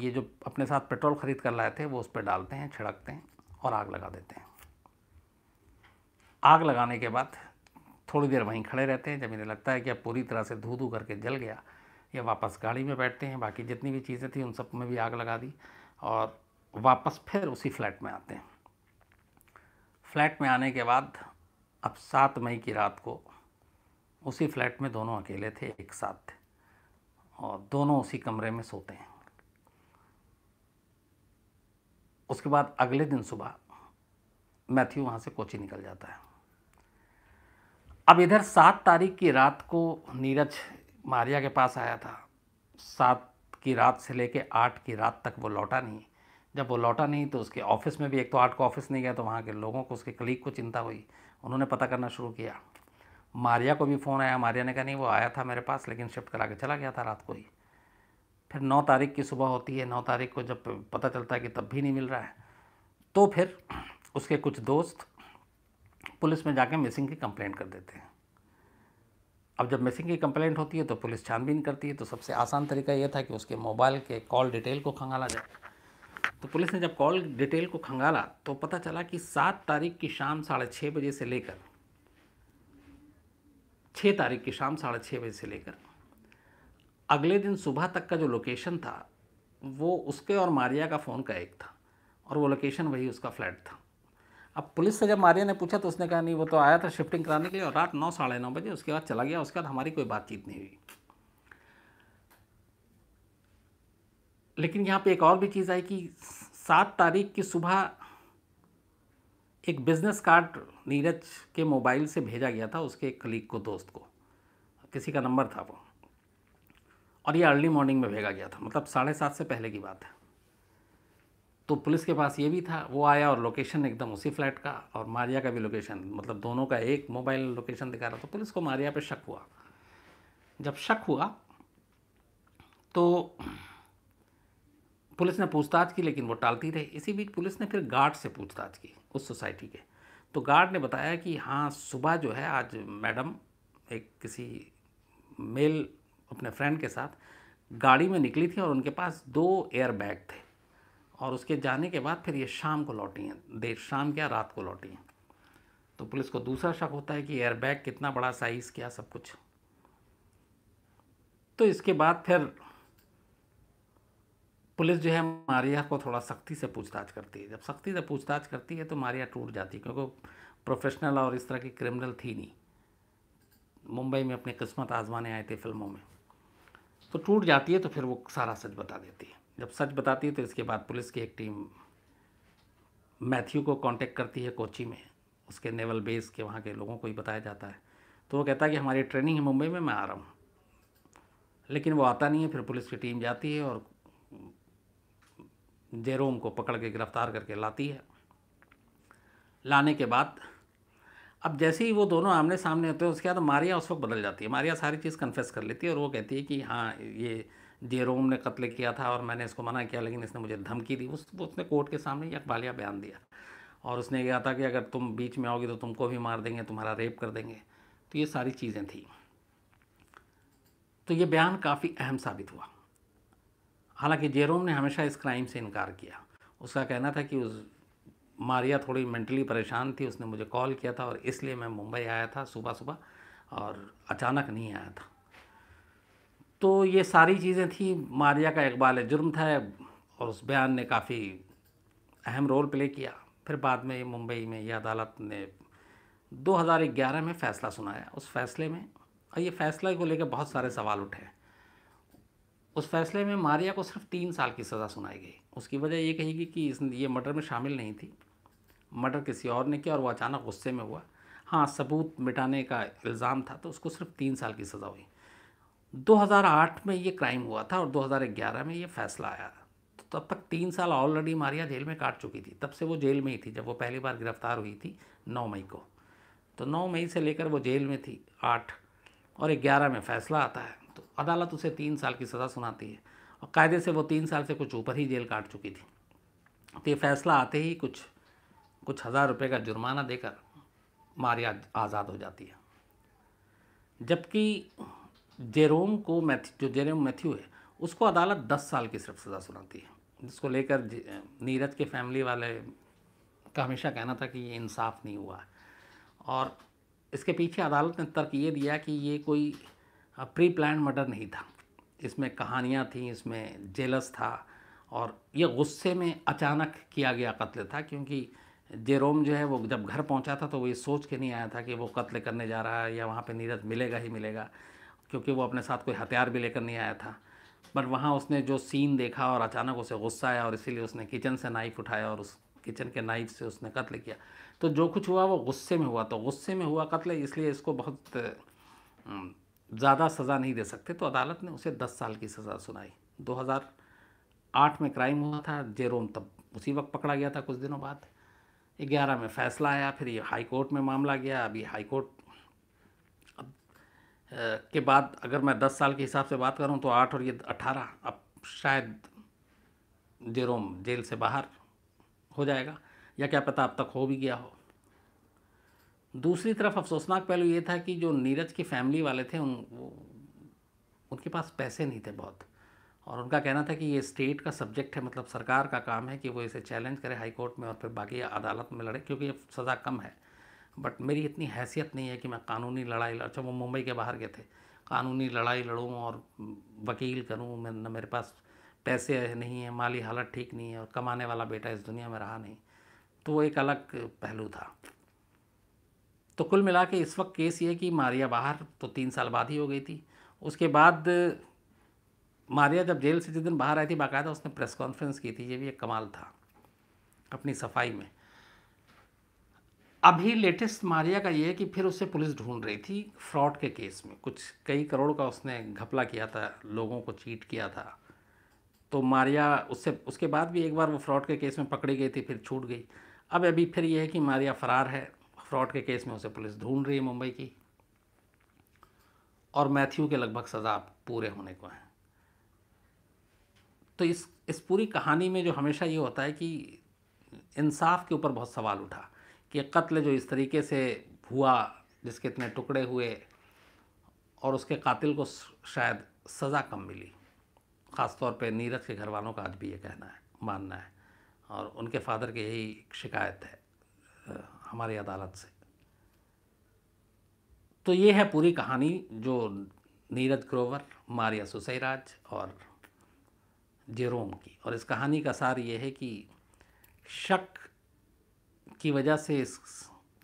ये जो अपने साथ पेट्रोल ख़रीद कर लाए थे वो उस पर डालते हैं, छिड़कते हैं और आग लगा देते हैं। आग लगाने के बाद थोड़ी देर वहीं खड़े रहते हैं। जब इन्हें लगता है कि अब पूरी तरह से धू धू करके जल गया, ये वापस गाड़ी में बैठते हैं, बाकी जितनी भी चीज़ें थी उन सब में भी आग लगा दी और वापस फिर उसी फ्लैट में आते हैं। फ्लैट में आने के बाद अब 7 मई की रात को उसी फ्लैट में दोनों अकेले थे, एक साथ थे, और दोनों उसी कमरे में सोते हैं। उसके बाद अगले दिन सुबह मैथ्यू वहाँ से कोची निकल जाता है। अब इधर 7 तारीख की रात को नीरज मारिया के पास आया था, 7 की रात से लेके 8 की रात तक वो लौटा नहीं। जब वो लौटा नहीं तो उसके ऑफिस में भी, एक तो 8 को ऑफिस नहीं गया तो वहाँ के लोगों को, उसके कलीग को चिंता हुई, उन्होंने पता करना शुरू किया। मारिया को भी फ़ोन आया, मारिया ने कहा नहीं वो आया था मेरे पास लेकिन शिफ्ट करा के चला गया था रात को ही। फिर 9 तारीख की सुबह होती है, 9 तारीख को जब पता चलता है कि तब भी नहीं मिल रहा है, तो फिर उसके कुछ दोस्त पुलिस में जाके मिसिंग की कंप्लेंट कर देते हैं। अब जब मिसिंग की कंप्लेंट होती है तो पुलिस छानबीन करती है, तो सबसे आसान तरीका यह था कि उसके मोबाइल के कॉल डिटेल को खंगाला जाए। तो पुलिस ने जब कॉल डिटेल को खंगाला तो पता चला कि 7 तारीख की शाम 6:30 बजे से लेकर 6 तारीख की शाम 6:30 बजे से लेकर अगले दिन सुबह तक का जो लोकेशन था वो उसके और मारिया का फ़ोन का एक था, और वो लोकेशन वही उसका फ्लैट था। अब पुलिस से जब मारिया ने पूछा तो उसने कहा नहीं वो तो आया था शिफ्टिंग कराने के लिए और रात 9 साढ़े 9 बजे उसके बाद चला गया, उसके बाद हमारी कोई बातचीत नहीं हुई। लेकिन यहाँ पे एक और भी चीज़ आई कि 7 तारीख की सुबह एक बिज़नेस कार्ड नीरज के मोबाइल से भेजा गया था उसके कलीग को, दोस्त को, किसी का नंबर था वो, और ये अर्ली मॉर्निंग में भेजा गया था, मतलब 7:30 से पहले की बात है। तो पुलिस के पास ये भी था, वो आया और लोकेशन एकदम उसी फ्लैट का और मारिया का भी लोकेशन, मतलब दोनों का एक मोबाइल लोकेशन दिखा रहा था। तो पुलिस को मारिया पे शक हुआ। जब शक हुआ तो पुलिस ने पूछताछ की लेकिन वो टालती रही। इसी बीच पुलिस ने फिर गार्ड से पूछताछ की उस सोसाइटी के, तो गार्ड ने बताया कि हाँ सुबह जो है आज मैडम एक किसी मेल अपने फ्रेंड के साथ गाड़ी में निकली थी और उनके पास 2 एयरबैग थे, और उसके जाने के बाद फिर ये शाम को लौटी हैं, देर शाम क्या रात को लौटी हैं। तो पुलिस को दूसरा शक होता है कि एयरबैग कितना बड़ा, साइज़ क्या, सब कुछ। तो इसके बाद फिर पुलिस जो है मारिया को थोड़ा सख्ती से पूछताछ करती है। जब सख्ती से पूछताछ करती है तो मारिया टूट जाती है, क्योंकि प्रोफेशनल और इस तरह की क्रिमिनल थी नहीं, मुंबई में अपनी किस्मत आजमाने आए थे फिल्मों में, तो टूट जाती है। तो फिर वो सारा सच बता देती है। जब सच बताती है तो इसके बाद पुलिस की एक टीम मैथ्यू को कांटेक्ट करती है कोची में, उसके नेवल बेस के वहाँ के लोगों को ही बताया जाता है। तो वो कहता है कि हमारी ट्रेनिंग है मुंबई में, मैं आ रहा हूँ, लेकिन वो आता नहीं है। फिर पुलिस की टीम जाती है और जेरोम को पकड़ के गिरफ्तार करके लाती है। लाने के बाद अब जैसे ही वो दोनों आमने सामने होते हैं उसके बाद मारिया उस वक्त बदल जाती है। मारिया सारी चीज़ कन्फेस कर लेती है और वो कहती है कि हाँ ये जेरोम ने कत्ल किया था और मैंने इसको मना किया लेकिन इसने मुझे धमकी दी। उसने कोर्ट के सामने यकबालिया बयान दिया और उसने कहा था कि अगर तुम बीच में आओगे तो तुमको भी मार देंगे, तुम्हारा रेप कर देंगे। तो ये सारी चीज़ें थी। तो ये बयान काफ़ी अहम साबित हुआ। हालांकि जेरोम ने हमेशा इस क्राइम से इनकार किया। उसका कहना था कि उस मारिया थोड़ी मेंटली परेशान थी, उसने मुझे कॉल किया था और इसलिए मैं मुंबई आया था सुबह सुबह और अचानक नहीं आया था। तो ये सारी चीज़ें थी। मारिया का इकबाल जुर्म था और उस बयान ने काफ़ी अहम रोल प्ले किया। फिर बाद में मुंबई में यह अदालत ने 2011 में फ़ैसला सुनाया। उस फ़ैसले में, और ये फ़ैसले को लेकर बहुत सारे सवाल उठे, उस फ़ैसले में मारिया को सिर्फ 3 साल की सज़ा सुनाई गई। उसकी वजह ये कहेगी कि इसने ये मर्डर में शामिल नहीं थी, मर्डर किसी और ने किया और वो अचानक गुस्से में हुआ। हाँ सबूत मिटाने का इल्ज़ाम था, तो उसको सिर्फ 3 साल की सज़ा हुई। 2008 में ये क्राइम हुआ था और 2011 में ये फैसला आया। तो तब तक 3 साल ऑलरेडी मारिया जेल में काट चुकी थी। तब से वो जेल में ही थी, जब वो पहली बार गिरफ्तार हुई थी 9 मई को। तो 9 मई से लेकर वो जेल में थी 8, और 11 में फ़ैसला आता है तो अदालत उसे 3 साल की सज़ा सुनाती है। और कायदे से वो 3 साल से कुछ ऊपर ही जेल काट चुकी थी। तो ये फैसला आते ही कुछ ₹1000 का जुर्माना देकर मारिया आज़ाद हो जाती है। जबकि जेरोम को जेरोम मैथ्यू है, उसको अदालत 10 साल की सिर्फ सज़ा सुनाती है, जिसको लेकर नीरज के फैमिली वाले का हमेशा कहना था कि ये इंसाफ नहीं हुआ। और इसके पीछे अदालत ने तर्क ये दिया कि ये कोई प्री प्लान मर्डर नहीं था, इसमें कहानियाँ थीं, इसमें जेलस था और ये गुस्से में अचानक किया गया कत्ल था। क्योंकि जेरोम जो है वो जब घर पहुँचा था तो वो ये सोच के नहीं आया था कि वो कत्ल करने जा रहा है या वहाँ पर नीरज मिलेगा ही मिलेगा, क्योंकि वो अपने साथ कोई हथियार भी लेकर नहीं आया था। बट वहाँ उसने जो सीन देखा और अचानक उसे गुस्सा आया और इसीलिए उसने किचन से नाइफ़ उठाया और उस किचन के नाइफ़ से उसने कत्ल किया। तो जो कुछ हुआ वो गुस्से में हुआ, तो गुस्से में हुआ कत्ल, इसलिए इसको बहुत ज़्यादा सज़ा नहीं दे सकते, तो अदालत ने उसे 10 साल की सज़ा सुनाई। 2008 में क्राइम हुआ था, जेरोम तब उसी वक्त पकड़ा गया था, कुछ दिनों बाद 2011 में फैसला आया, फिर ये हाई कोर्ट में मामला गया। अभी हाई कोर्ट के बाद अगर मैं 10 साल के हिसाब से बात करूं तो 8 और ये 18, अब शायद जेरोम जेल से बाहर हो जाएगा या क्या पता अब तक हो भी गया हो। दूसरी तरफ अफसोसनाक पहलू ये था कि जो नीरज की फैमिली वाले थे उनके पास पैसे नहीं थे बहुत, और उनका कहना था कि ये स्टेट का सब्जेक्ट है, मतलब सरकार का काम है कि वो इसे चैलेंज करे हाई कोर्ट में और फिर बाकी अदालत में लड़े, क्योंकि ये सज़ा कम है। बट मेरी इतनी हैसियत नहीं है कि मैं कानूनी लड़ाई अच्छा वो मुंबई के बाहर गए थे, कानूनी लड़ाई लड़ूँ और वकील करूँ। मैं न मेरे पास पैसे नहीं है, माली हालत ठीक नहीं है, और कमाने वाला बेटा इस दुनिया में रहा नहीं, तो वो एक अलग पहलू था। तो कुल मिला के इस वक्त केस ये कि मारिया बाहर तो 3 साल बाद ही हो गई थी। उसके बाद मारिया जब जेल से जिस दिन बाहर आई थी बाकायदा उसने प्रेस कॉन्फ्रेंस की थी, ये भी एक कमाल था अपनी सफाई में। अभी लेटेस्ट मारिया का ये है कि फिर उसे पुलिस ढूंढ रही थी फ्रॉड के केस में, कुछ कई करोड़ का उसने घपला किया था, लोगों को चीट किया था। तो मारिया उससे उसके बाद भी एक बार वो फ्रॉड के केस में पकड़ी गई थी, फिर छूट गई। अब अभी फिर ये है कि मारिया फ़रार है, फ्रॉड के केस में उसे पुलिस ढूंढ रही है मुंबई की, और मैथ्यू के लगभग सज़ा पूरे होने को हैं। तो इस पूरी कहानी में जो हमेशा ये होता है कि इंसाफ के ऊपर बहुत सवाल उठा कि कत्ल जो इस तरीके से हुआ, जिसके इतने टुकड़े हुए, और उसके कातिल को शायद सज़ा कम मिली। ख़ास तौर पे नीरज के घर वालों का आज भी ये कहना है, मानना है, और उनके फादर की यही शिकायत है हमारी अदालत से। तो ये है पूरी कहानी जो नीरज ग्रोवर, मारिया सुसैराज और जेरोम की। और इस कहानी का सार ये है कि शक की वजह से इस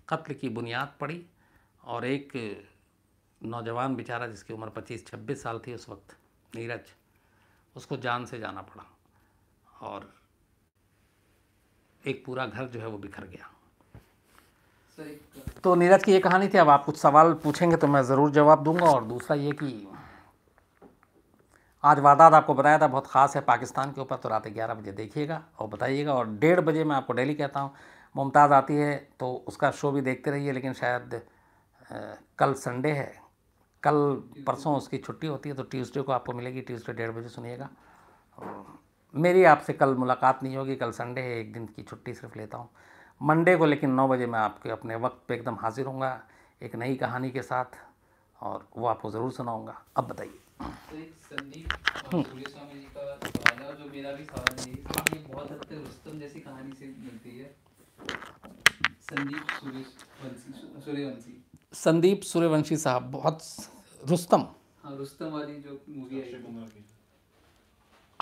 कत्ल की बुनियाद पड़ी, और एक नौजवान बेचारा जिसकी उम्र 25-26 साल थी उस वक्त, नीरज, उसको जान से जाना पड़ा, और एक पूरा घर जो है वो बिखर गया। तो नीरज की ये कहानी थी। अब आप कुछ सवाल पूछेंगे तो मैं ज़रूर जवाब दूंगा। और दूसरा ये कि आज वारदात आपको बताया था बहुत ख़ास है पाकिस्तान के ऊपर, तो रात 11 बजे देखिएगा और बताइएगा। और 1:30 बजे मैं आपको डेली कहता हूँ मुमताज़ आती है तो उसका शो भी देखते रहिए, लेकिन शायद कल संडे है, कल परसों उसकी छुट्टी होती है, तो ट्यूसडे को आपको मिलेगी। ट्यूसडे 1:30 बजे सुनिएगा। मेरी आपसे कल मुलाकात नहीं होगी, कल संडे है, एक दिन की छुट्टी सिर्फ लेता हूँ। मंडे को लेकिन 9 बजे मैं आपके अपने वक्त पे एकदम हाजिर होऊंगा एक नई कहानी के साथ, और वो आपको ज़रूर सुनाऊँगा। अब बताइए संदीप स्वामी जी का सवाल है, जो मेरा भी सवाल है, बहुत हद तक रुस्तम जैसी कहानी से मिलती है। संदीप सूर्यवंशी साहब बहुत रुस्तम, हाँ, रुस्तम वाली जो मूवी है,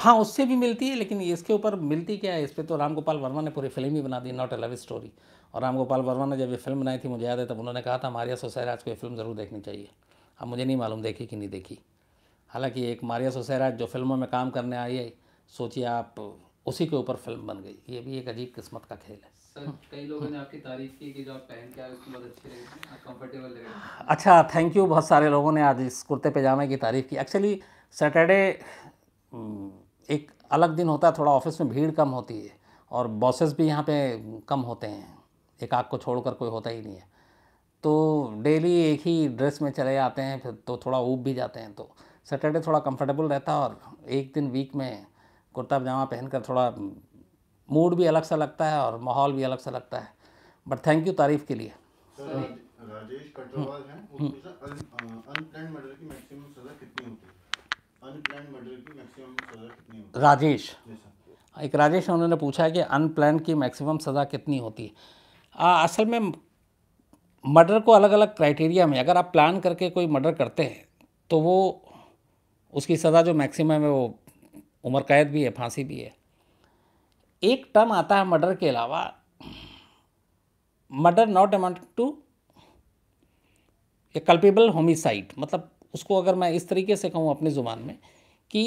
हाँ, उससे भी मिलती है, लेकिन इसके ऊपर मिलती क्या है, इस पर तो राम गोपाल वर्मा ने पूरी फिल्म ही बना दी, नॉट ए लव स्टोरी। और राम गोपाल वर्मा ने जब ये फिल्म बनाई थी, मुझे याद है, तब उन्होंने कहा था मारिया सुसैराज को ये फिल्म ज़रूर देखनी चाहिए। अब मुझे नहीं मालूम देखी कि नहीं देखी। हालाँकि एक मारिया सुसैराज जो फिल्मों में काम करने आई है, सोचिए आप, उसी के ऊपर फिल्म बन गई। ये भी एक अजीब किस्मत का खेल है। सर, कई लोगों ने आपकी तारीफ़ की कि जो आप पहन के आए उसकी बहुत अच्छी लगी, कंफर्टेबल लगी। अच्छा, थैंक यू। बहुत सारे लोगों ने आज इस कुर्ते पैजामे की तारीफ़ की। एक्चुअली सैटरडे एक अलग दिन होता है, थोड़ा ऑफिस में भीड़ कम होती है, और बॉसेस भी यहाँ पे कम होते हैं, एक आग को छोड़कर कोई होता ही नहीं है, तो डेली एक ही ड्रेस में चले आते हैं, फिर तो थोड़ा ऊब भी जाते हैं। तो सैटरडे थोड़ा कंफर्टेबल रहता है, और एक दिन वीक में कुर्ता पजामा पहनकर थोड़ा मूड भी अलग सा लगता है और माहौल भी अलग सा लगता है। बट थैंक यू तारीफ़ के लिए। राजेश कटवाल हैं, उसको अनप्लान्ड मर्डर की मैक्सिमम सज़ा कितनी होती है? अनप्लान्ड मर्डर की मैक्सिमम सज़ा कितनी होती है? राजेश, एक राजेश उन्होंने पूछा है कि अनप्लान्ड की मैक्सिमम सज़ा कितनी होती है। असल में मर्डर को अलग अलग क्राइटेरिया में, अगर आप प्लान करके कोई मर्डर करते हैं तो वो उसकी सज़ा जो मैक्सिमम है वो उम्र कैद भी है, फांसी भी है। एक टर्म आता है मर्डर के अलावा, murder not amount to a culpable homicide, मतलब उसको अगर मैं इस तरीके से कहूँ अपनी ज़ुबान में कि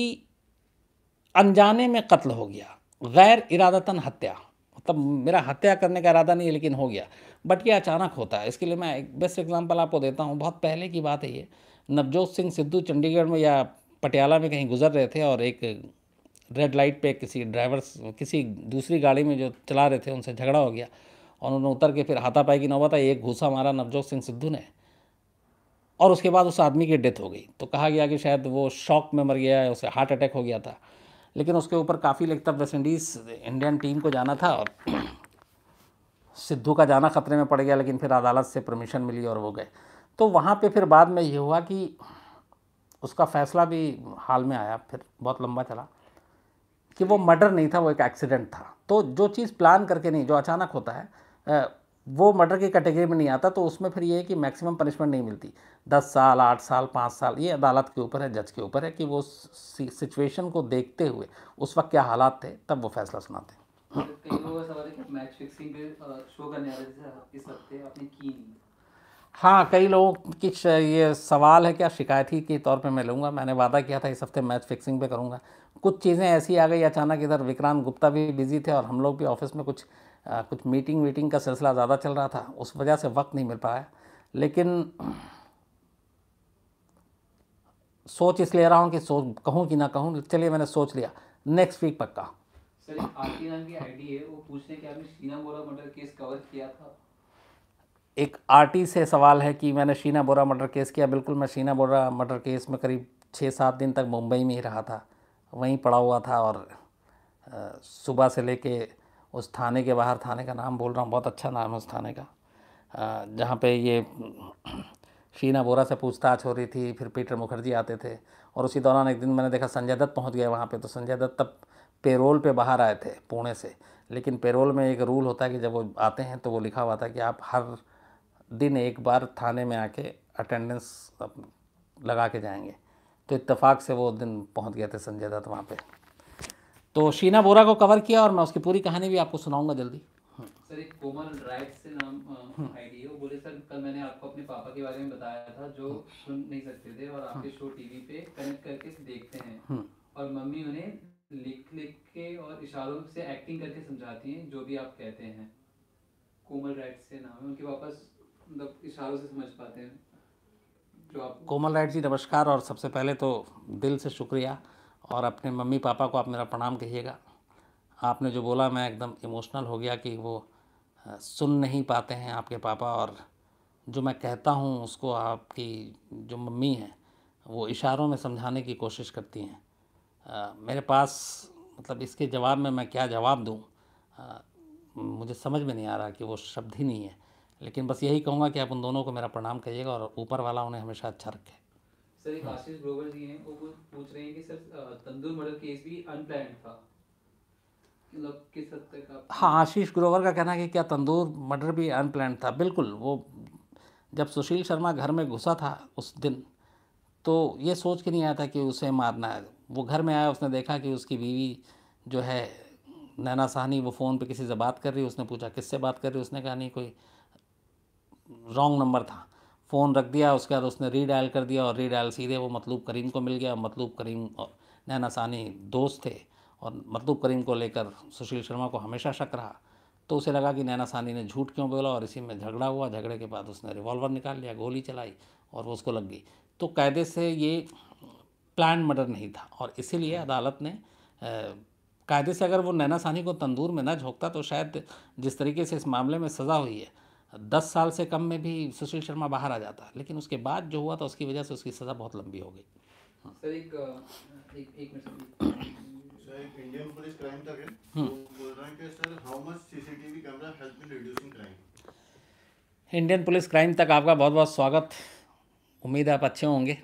अनजाने में कत्ल हो गया, गैर इरादतन हत्या, मतलब मेरा हत्या करने का इरादा नहीं है लेकिन हो गया, बट ये अचानक होता है। इसके लिए मैं एक बेस्ट एग्जांपल आपको देता हूँ। बहुत पहले की बात है ये, नवजोत सिंह सिद्धू चंडीगढ़ में या पटियाला में कहीं गुजर रहे थे और एक रेड लाइट पे किसी ड्राइवर किसी दूसरी गाड़ी में जो चला रहे थे उनसे झगड़ा हो गया और उन्होंने उतर के फिर हाथापाई की नौबत आई, एक घूसा मारा नवजोत सिंह सिद्धू ने और उसके बाद उस आदमी की डेथ हो गई। तो कहा गया कि शायद वो शॉक में मर गया है, उसे हार्ट अटैक हो गया था। लेकिन उसके ऊपर काफ़ी लेग तक वेस्टइंडीज़ इंडियन टीम को जाना था और सिद्धू का जाना खतरे में पड़ गया, लेकिन फिर अदालत से परमिशन मिली और वो गए। तो वहाँ पे फिर बाद में ये हुआ कि उसका फ़ैसला भी हाल में आया, फिर बहुत लंबा चला, कि वो मर्डर नहीं था, वो एक एक्सीडेंट था। तो जो चीज़ प्लान करके नहीं, जो अचानक होता है, वो मर्डर की कैटेगरी में नहीं आता। तो उसमें फिर ये है कि मैक्सिमम पनिशमेंट नहीं मिलती, 10 साल, 8 साल, 5 साल, ये अदालत के ऊपर है, जज के ऊपर है कि वो सिचुएशन को देखते हुए उस वक्त क्या हालात थे, तब वो फैसला सुनाते हैं। हाँ, कई लोगों की ये सवाल है, क्या शिकायती के तौर पे मैं लूँगा, मैंने वादा किया था इस हफ्ते मैच फिक्सिंग पे करूँगा। कुछ चीज़ें ऐसी आ गई अचानक, इधर विक्रांत गुप्ता भी बिज़ी थे और हम लोग भी ऑफिस में कुछ मीटिंग का सिलसिला ज़्यादा चल रहा था, उस वजह से वक्त नहीं मिल पाया। लेकिन सोच इस ले रहा हूँ कि सोच कहूँ कि ना कहूँ, चलिए मैंने सोच लिया, नेक्स्ट वीक पक्का। सर, आरती नाम की आईडी है, वो पूछने के आपने Sheena Bora murder case cover किया था। एक आरटी से सवाल है कि मैंने शीना बोरा मर्डर केस किया, बिल्कुल मैं शीना बोरा मर्डर केस में करीब 6-7 दिन तक मुंबई में ही रहा था, वहीं पड़ा हुआ था और सुबह से लेके उस थाने के बाहर, थाने का नाम बोल रहा हूँ, बहुत अच्छा नाम है उस थाने का, जहाँ पे ये शीना बोरा से पूछताछ हो रही थी, फिर पीटर मुखर्जी आते थे और उसी दौरान एक दिन मैंने देखा संजय दत्त पहुँच गए वहाँ पर। तो संजय दत्त तब पेरोल पे बाहर आए थे पुणे से, लेकिन पेरोल में एक रूल होता है कि जब वो आते हैं तो वो लिखा हुआ था कि आप हर दिन एक बार थाने में आके अटेंडेंस लगा के जाएंगे। तो इत्तेफाक से वो दिन पहुंच गए थे संजय दत्त वहाँ पे। तो शीना बोरा को कवर किया और मैं उसकी पूरी कहानी भी आपको सुनाऊंगा जल्दी। सर, एक कोमल राइट से नाम आईडी है, वो बोले सर कल मैंने आपको अपने पापा के बारे में बताया था जो सुन नहीं सकते थे और आपके शो टीवी पे कनेक्ट करके देखते हैं और मम्मी उन्हें लिख के और इशारों से एक्टिंग करके समझाती हैं जो भी आप कहते हैं। कोमल राइट से नाम है उनके, वापस मतलब इशारों से समझ पाते हैं जो आप। कोमल राइट जी नमस्कार, और सबसे पहले तो दिल से शुक्रिया और अपने मम्मी पापा को आप मेरा प्रणाम कहिएगा। आपने जो बोला मैं एकदम इमोशनल हो गया कि वो सुन नहीं पाते हैं आपके पापा, और जो मैं कहता हूँ उसको आपकी जो मम्मी हैं वो इशारों में समझाने की कोशिश करती हैं। मेरे पास मतलब इसके जवाब में मैं क्या जवाब दूं, मुझे समझ में नहीं आ रहा कि वो शब्द ही नहीं है। लेकिन बस यही कहूँगा कि आप उन दोनों को मेरा प्रणाम करिएगा और ऊपर वाला उन्हें हमेशा अच्छा रखे। सर, एक आशीष ग्रोवर जी हैं, वो पूछ रहे हैं कि सर तंदूर मर्डर केस भी अनप्लान्ड था, मतलब किस हद तक आप। हाँ, आशीष ग्रोवर का कहना है कि क्या तंदूर मर्डर भी अनप्लान्ड था। बिल्कुल, वो जब सुशील शर्मा घर में घुसा था उस दिन तो ये सोच के नहीं आया था कि उसे मारना है। वो घर में आया, उसने देखा कि उसकी बीवी जो है नैना साहनी वो फ़ोन पे किसी से बात कर रही है। उसने पूछा किससे बात कर रही है, उसने कहा नहीं कोई रॉन्ग नंबर था। फ़ोन रख दिया, उसके बाद उसने रीडायल कर दिया और रीडायल सीधे वो मतलूब करीम को मिल गया। मतलूब करीम और नैना साहनी दोस्त थे और मतलूब करीम को लेकर सुशील शर्मा को हमेशा शक रहा। तो उसे लगा कि नैना साहनी ने झूठ क्यों बोला और इसी में झगड़ा हुआ। झगड़े के बाद उसने रिवॉल्वर निकाल लिया, गोली चलाई और वो उसको लग गई। तो कायदे से ये प्लान मर्डर नहीं था और इसीलिए अदालत ने कायदे से, अगर वो नैना साहनी को तंदूर में ना झोंकता तो शायद जिस तरीके से इस मामले में सज़ा हुई है 10 साल से कम में भी सुशील शर्मा बाहर आ जाता। लेकिन उसके बाद जो हुआ था उसकी वजह से उसकी सज़ा बहुत लंबी हो गई। सर, एक मिनट, इंडियन पुलिस क्राइम तक है, बोल रहा है कि sir how much CCTV camera has been reducing crime. Indian police crime तक आपका बहुत बहुत स्वागत, उम्मीद है आप अच्छे होंगे।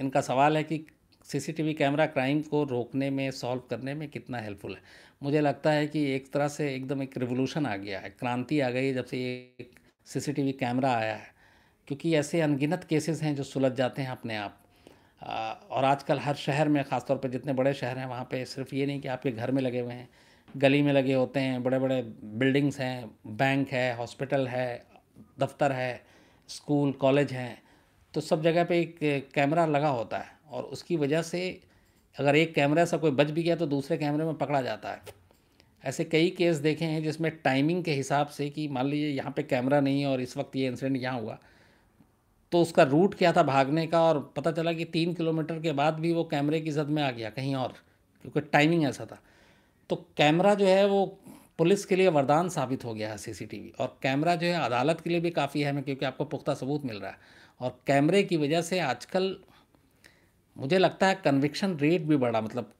इनका सवाल है कि सीसीटीवी कैमरा क्राइम को रोकने में, सॉल्व करने में कितना हेल्पफुल है। मुझे लगता है कि एक तरह से एकदम एक रिवोल्यूशन आ गया है, क्रांति आ गई है जब से ये सीसीटीवी कैमरा आया है, क्योंकि ऐसे अनगिनत केसेस हैं जो सुलझ जाते हैं अपने आप। और आजकल हर शहर में, ख़ासतौर पर जितने बड़े शहर हैं वहाँ पे, सिर्फ ये नहीं कि आपके घर में लगे हुए हैं, गली में लगे होते हैं, बड़े बड़े बिल्डिंग्स हैं, बैंक है, हॉस्पिटल है, दफ्तर है, स्कूल कॉलेज हैं, तो सब जगह पे एक कैमरा लगा होता है। और उसकी वजह से अगर एक कैमरा से कोई बच भी गया तो दूसरे कैमरे में पकड़ा जाता है। ऐसे कई केस देखे हैं जिसमें टाइमिंग के हिसाब से, कि मान लीजिए यहाँ पे कैमरा नहीं है और इस वक्त ये इंसिडेंट यहाँ हुआ, तो उसका रूट क्या था भागने का, और पता चला कि 3 किलोमीटर के बाद भी वो कैमरे की जद में आ गया कहीं और, क्योंकि टाइमिंग ऐसा था। तो कैमरा जो है वो पुलिस के लिए वरदान साबित हो गया है सीसीटीवी, और कैमरा जो है अदालत के लिए भी काफ़ी है क्योंकि आपको पुख्ता सबूत मिल रहा है। और कैमरे की वजह से आजकल मुझे लगता है कन्विक्शन रेट भी बढ़ा, मतलब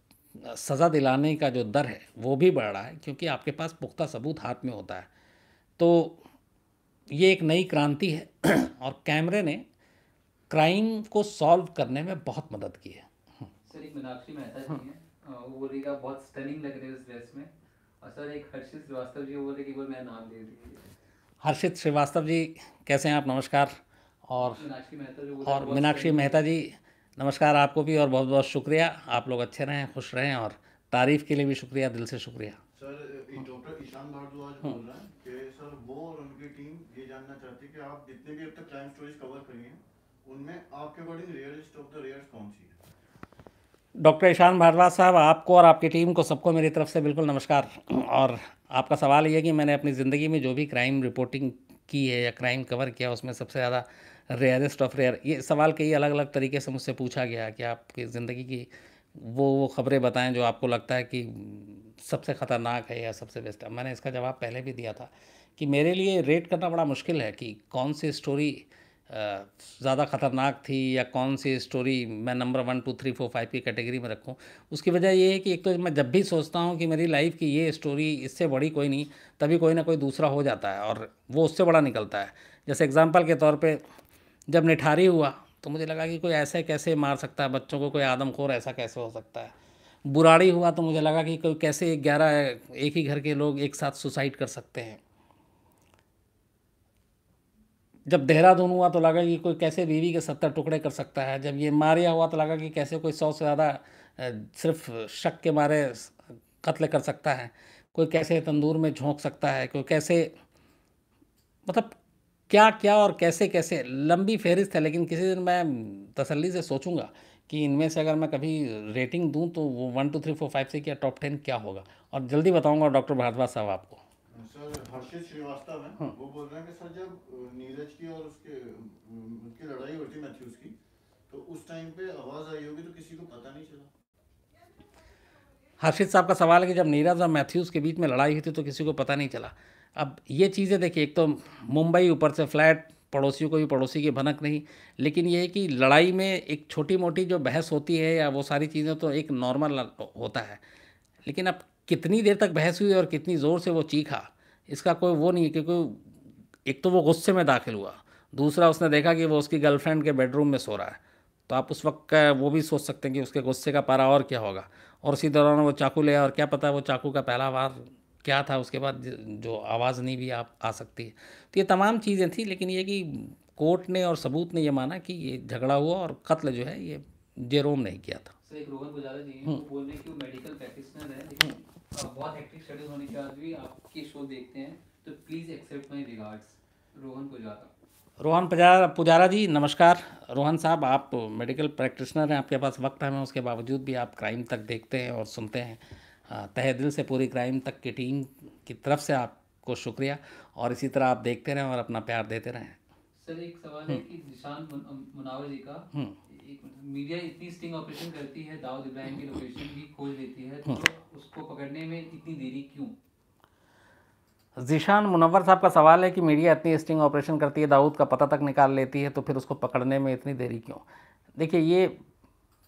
सज़ा दिलाने का जो दर है वो भी बढ़ रहा है, क्योंकि आपके पास पुख्ता सबूत हाथ में होता है। तो ये एक नई क्रांति है और कैमरे ने क्राइम को सॉल्व करने में बहुत मदद की है। सर एक मीनाक्षी मेहता जी हैं, वो बोल रही है बहुत स्टनिंग लग रहे हैं उस ड्रेस में। और सर एक हर्षित श्रीवास्तव जी बोल रहे कि एक बार मेरा नाम दे दीजिए। हर्षित श्रीवास्तव जी कैसे हैं आप? नमस्कार। और मीनाक्षी मेहता जी नमस्कार आपको भी, और बहुत बहुत शुक्रिया। आप लोग अच्छे रहें, खुश रहें, और तारीफ़ के लिए भी शुक्रिया, दिल से शुक्रिया। सर डॉक्टर ईशान भारद्वाज बोल रहे हैं कि सर वो और उनकी टीम ये जानना चाहती है कि आप जितने भी अब तक क्राइम स्टोरीज कवर करी हैं उनमें आपके according rarest of the rares कौन सी है? डॉक्टर ईशान भारद्वाज साहब, आपको और आपकी टीम को सबको मेरी तरफ से बिल्कुल नमस्कार। और आपका सवाल ये कि मैंने अपनी ज़िंदगी में जो भी क्राइम रिपोर्टिंग की है या क्राइम कवर किया उसमें सबसे ज़्यादा रेयरेस्ट ऑफ रेयर, ये सवाल कई अलग अलग तरीके से मुझसे पूछा गया कि आपकी ज़िंदगी की वो ख़बरें बताएं जो आपको लगता है कि सबसे ख़तरनाक है या सबसे बेस्ट है। मैंने इसका जवाब पहले भी दिया था कि मेरे लिए रेट करना बड़ा मुश्किल है कि कौन सी स्टोरी ज़्यादा ख़तरनाक थी या कौन सी स्टोरी मैं नंबर 1, 2, 3, 4, 5 की कैटेगरी में रखूं। उसकी वजह ये है कि एक तो मैं जब भी सोचता हूं कि मेरी लाइफ की ये स्टोरी इससे बड़ी कोई नहीं, तभी कोई ना कोई दूसरा हो जाता है और वो उससे बड़ा निकलता है। जैसे एग्ज़ाम्पल के तौर पर जब निठारी हुआ तो मुझे लगा कि कोई ऐसे कैसे मार सकता है बच्चों को, कोई आदमखोर ऐसा कैसे हो सकता है। बुराड़ी हुआ तो मुझे लगा कि कोई कैसे 11 एक ही घर के लोग एक साथ सुसाइड कर सकते हैं। जब देहरादून हुआ तो लगा कि कोई कैसे बीवी के 70 टुकड़े कर सकता है। जब ये मारिया हुआ तो लगा कि कैसे कोई 100 से ज़्यादा सिर्फ शक के मारे कत्ल कर सकता है, कोई कैसे तंदूर में झोंक सकता है, कोई कैसे, मतलब क्या क्या और कैसे कैसे लंबी फहरिस्त है। लेकिन किसी दिन मैं तसल्ली से सोचूंगा कि इनमें से अगर मैं कभी रेटिंग दूं तो वो 1, 2, 3, 4, 5 से क्या टॉप 10 क्या होगा, और जल्दी बताऊंगा डॉक्टर भारद्वाज साहब आपको। सर हर्षित श्रीवास्तव है, वो बोल रहे हैं कि सर जब नीरज की और उसकी लड़ाई हुई थी मैथ्यूज की, तो उस टाइम पे आवाज़ आई होगी तो किसी को पता नहीं चला। हर्षित साहब का सवाल है कि जब नीरज और मैथ्यूज़ के बीच में लड़ाई हुई थी तो किसी को पता नहीं चला। अब ये चीज़ें देखिए, एक तो मुंबई, ऊपर से फ्लैट, पड़ोसियों को भी पड़ोसी की भनक नहीं, लेकिन ये है कि लड़ाई में एक छोटी मोटी जो बहस होती है या वो सारी चीज़ें तो एक नॉर्मल होता है, लेकिन अब कितनी देर तक बहस हुई और कितनी ज़ोर से वो चीखा इसका कोई वो नहीं है, क्योंकि एक तो वो गुस्से में दाखिल हुआ, दूसरा उसने देखा कि वो उसकी गर्लफ्रेंड के बेडरूम में सो रहा है, तो आप उस वक्त वो भी सोच सकते हैं कि उसके गुस्से का पारा और क्या होगा। और उसी दौरान वो चाकू लिया और क्या पता वो चाकू का पहला वार क्या था, उसके बाद जो आवाज़ नहीं भी आ सकती है। तो ये तमाम चीज़ें थी, लेकिन ये कि कोर्ट ने और सबूत ने ये माना कि ये झगड़ा हुआ और कत्ल जो है ये जेरोम ने किया था। सर एक रोहन गुजारा जी हैं, बोल रहे हैं कि वो मेडिकल प्रैक्टिशनर है, लेकिन बहुत हेक्टिक शेड्यूल होने के बाद भी आपके शो देखते हैं, तो please accept my regards. Rohan गुजारा, रोहन पुजारा जी नमस्कार। रोहन साहब आप मेडिकल प्रैक्टिशनर हैं, आपके पास वक्त है, मैं उसके बावजूद भी आप क्राइम तक देखते हैं और सुनते हैं। तहे दिल से पूरी क्राइम तक की टीम की तरफ से आपको शुक्रिया, और इसी तरह आप देखते रहें और अपना प्यार देते रहें। सर एक सवाल है कि निशान मुनावर जी का, मीडिया इतनी स्टिंग ऑपरेशन करती है, दाऊद इब्राहिम की लोकेशन भी खोज लेती है, तो उसको पकड़ने में इतनी देरी क्यों? जीशान मुनव्वर साहब का सवाल है कि मीडिया इतनी स्टिंग ऑपरेशन करती है, दाऊद का पता तक निकाल लेती है, तो फिर उसको पकड़ने में इतनी देरी क्यों? देखिए ये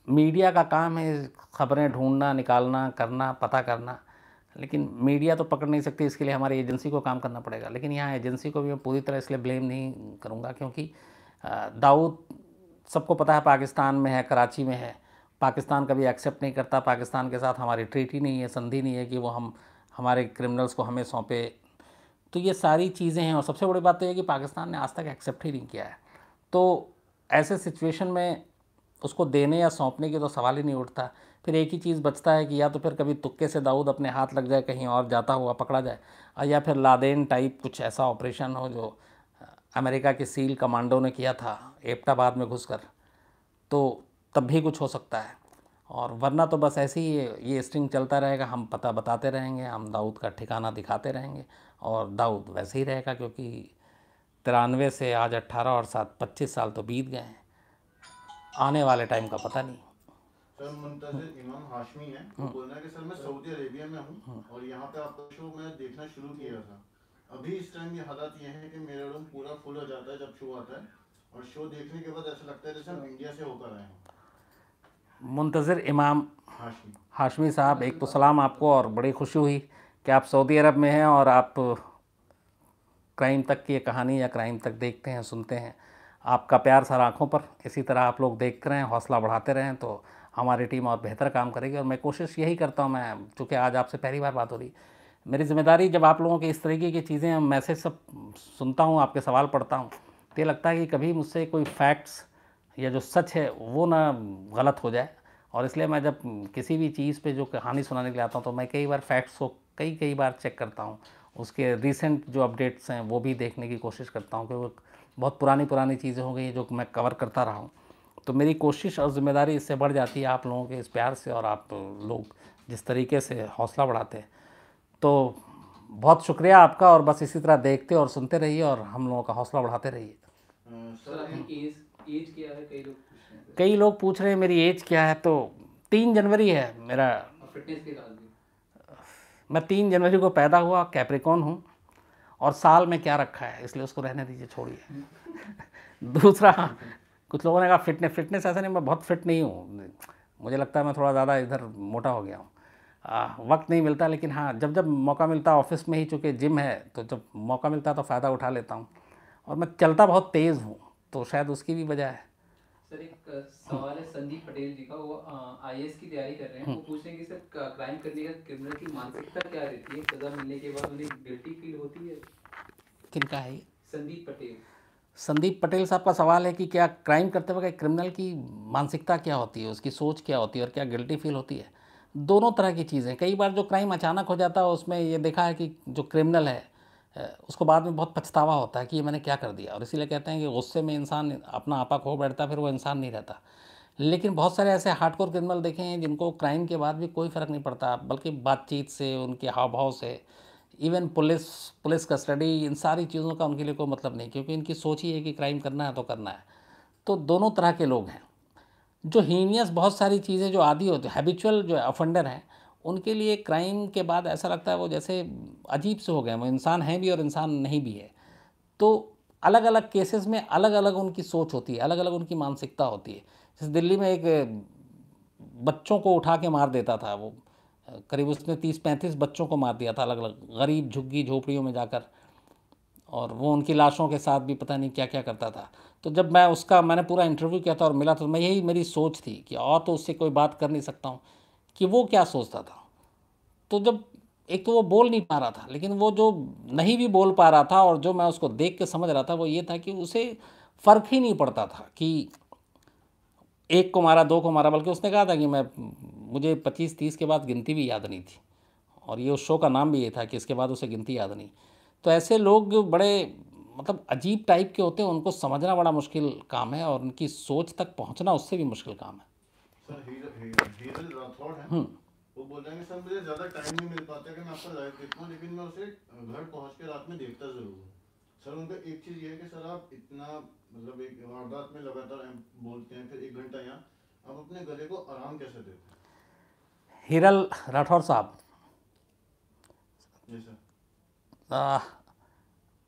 मीडिया का काम है, खबरें ढूंढना, निकालना, करना, पता करना, लेकिन मीडिया तो पकड़ नहीं सकती, इसके लिए हमारी एजेंसी को काम करना पड़ेगा। लेकिन यहाँ एजेंसी को भी मैं पूरी तरह इसलिए ब्लेम नहीं करूँगा क्योंकि दाऊद सबको पता है पाकिस्तान में है, कराची में है, पाकिस्तान कभी एक्सेप्ट नहीं करता, पाकिस्तान के साथ हमारी ट्रीटी नहीं है, संधि नहीं है कि वो हम हमारे क्रिमिनल्स को हमें सौंपे। तो ये सारी चीज़ें हैं, और सबसे बड़ी बात तो ये कि पाकिस्तान ने आज तक एक्सेप्ट ही नहीं किया है, तो ऐसे सिचुएशन में उसको देने या सौंपने की तो सवाल ही नहीं उठता। फिर एक ही चीज़ बचता है कि या तो फिर कभी तुक्के से दाऊद अपने हाथ लग जाए, कहीं और जाता हुआ पकड़ा जाए, या फिर लादेन टाइप कुछ ऐसा ऑपरेशन हो जो अमेरिका के सील कमांडो ने किया था एबटाबाद में घुसकर, तो तब भी कुछ हो सकता है। और वरना तो बस ऐसे ही ये स्ट्रिंग चलता रहेगा, हम पता बताते रहेंगे, हम दाऊद का ठिकाना दिखाते रहेंगे, और दाऊद वैसे ही रहेगा क्योंकि 93 से आज 18 और 7 25 साल तो बीत गए हैं, आने वाले टाइम का पता नहीं। सर मुंतज़िर इमाम हाशमी है, वो बोल रहा है कि सर मैं सऊदी अरेबिया में हूँ और यहाँ पे आपका शो मैं देखना शुरू किया था। अभी इस टाइम ये हालात ये है कि मेरा रूम पूरा फुल हो जाता है जब शो आता है, और शो देखने के बाद ऐसा लगता है जैसे हम इंडिया से होकर आए हैं। मुंतज़िर इमाम हाशमी साहब, एक तो सलाम आपको, और बड़ी खुशी हुई कि आप सऊदी अरब में हैं और आप क्राइम तक की ये कहानी या क्राइम तक देखते हैं, सुनते हैं। आपका प्यार सारा आँखों पर, इसी तरह आप लोग देखते रहें, हौसला बढ़ाते रहें तो हमारी टीम और बेहतर काम करेगी। और मैं कोशिश यही करता हूँ, मैं चूँकि आज आपसे पहली बार बात हो रही, मेरी जिम्मेदारी जब आप लोगों के इस तरीके की चीज़ें मैसेज सब सुनता हूँ, आपके सवाल पढ़ता हूँ, तो ये लगता है कि कभी मुझसे कोई फैक्ट्स या जो सच है वो ना गलत हो जाए। और इसलिए मैं जब किसी भी चीज़ पे जो कहानी सुनाने के लिए आता हूँ तो मैं कई बार फैक्ट्स को कई बार चेक करता हूँ, उसके रीसेंट जो अपडेट्स हैं वो भी देखने की कोशिश करता हूँ, क्योंकि बहुत पुरानी चीज़ें हो गई जो मैं कवर करता रहा हूँ। तो मेरी कोशिश और ज़िम्मेदारी इससे बढ़ जाती है आप लोगों के इस प्यार से, और आप लोग जिस तरीके से हौसला बढ़ाते हैं, तो बहुत शुक्रिया आपका। और बस इसी तरह देखते और सुनते रहिए और हम लोगों का हौसला बढ़ाते रहिए। एज क्या है? कई लोग पूछ रहे हैं मेरी एज क्या है, तो 3 जनवरी है मेरा। फिटनेस के साथ भी मैं 3 जनवरी को पैदा हुआ, कैप्रिकॉन हूँ, और साल में क्या रखा है इसलिए उसको रहने दीजिए, छोड़िए। दूसरा, कुछ लोगों ने कहा फिटनेस ऐसा नहीं, मैं बहुत फिट नहीं हूँ, मुझे लगता है मैं थोड़ा ज़्यादा इधर मोटा हो गया हूँ, वक्त नहीं मिलता। लेकिन हाँ, जब मौका मिलता, ऑफिस में ही चूँकि जिम है तो जब मौका मिलता तो फ़ायदा उठा लेता हूँ। और मैं चलता बहुत तेज़ हूँ तो शायद उसकी भी वजह है। सर एक सवाल है संदीप पटेल जी का, वो आईएएस की तैयारी कर रहे हैं, वो पूछ रहे हैं कि सर क्राइम करने का क्रिमिनल की मानसिकता क्या रहती है, सज़ा मिलने के बाद उन्हें गिल्टी फील होती है? किनका है? संदीप पटेल साहब का सवाल है कि क्या क्राइम करते वक्त क्रिमिनल की मानसिकता क्या होती है, उसकी सोच क्या होती है, और क्या गिल्टी फील होती है? दोनों तरह की चीज़ें। कई बार जो क्राइम अचानक हो जाता है उसमें ये देखा है कि जो क्रिमिनल है उसको बाद में बहुत पछतावा होता है कि ये मैंने क्या कर दिया, और इसीलिए कहते हैं कि गुस्से में इंसान अपना आपा खो बैठता, फिर वो इंसान नहीं रहता। लेकिन बहुत सारे ऐसे हार्डकोर क्रिमिनल देखे हैं जिनको क्राइम के बाद भी कोई फ़र्क नहीं पड़ता, बल्कि बातचीत से, उनके हाव भाव से, इवन पुलिस कस्टडी, इन सारी चीज़ों का उनके लिए कोई मतलब नहीं, क्योंकि इनकी सोच ही है कि क्राइम करना है तो करना है। तो दोनों तरह के लोग हैं। जो हीनियस बहुत सारी चीज़ें जो आदी होती है, हैबिचुअल जो ऑफेंडर हैं, उनके लिए क्राइम के बाद ऐसा लगता है वो जैसे अजीब से हो गए, वो इंसान हैं भी और इंसान नहीं भी है। तो अलग अलग केसेस में अलग अलग उनकी सोच होती है, अलग अलग उनकी मानसिकता होती है। जैसे दिल्ली में एक बच्चों को उठा के मार देता था, वो करीब उसने 30-35 बच्चों को मार दिया था, अलग अलग गरीब झुग्गी झोपड़ियों में जाकर, और वो उनकी लाशों के साथ भी पता नहीं क्या क्या करता था। तो जब मैंने पूरा इंटरव्यू किया था और मिला था, मैं यही मेरी सोच थी कि और तो उससे कोई बात कर नहीं सकता हूँ कि वो क्या सोचता था। तो जब एक तो वो बोल नहीं पा रहा था, लेकिन वो जो नहीं भी बोल पा रहा था और जो मैं उसको देख के समझ रहा था वो ये था कि उसे फ़र्क ही नहीं पड़ता था कि 1 को मारा 2 को मारा, बल्कि उसने कहा था कि मुझे 25-30 के बाद गिनती भी याद नहीं थी, और ये उस शो का नाम भी ये था कि इसके बाद उसे गिनती याद नहीं। तो ऐसे लोग बड़े मतलब अजीब टाइप के होते हैं, उनको समझना बड़ा मुश्किल काम है, और उनकी सोच तक पहुंचना उससे भी मुश्किल काम है। सर हीरल राठौड़ है, वो बोल रहे हैं सर मुझे ज़्यादा टाइम नहीं मिल पाता कि मैं आपका लाइव देखूँ, लेकिन मैं उसे घर पहुंच के रात में देखता ज़रूर हूँ। सर उनका एक चीज़ ये है कि सर आप इतना मतलब एक वारदात में लगातार बोलते हैं, फिर 1 घंटा यहाँ, आप अपने गले को आराम कैसे देते हैं? हीरल राठौड़ साहब जी सर,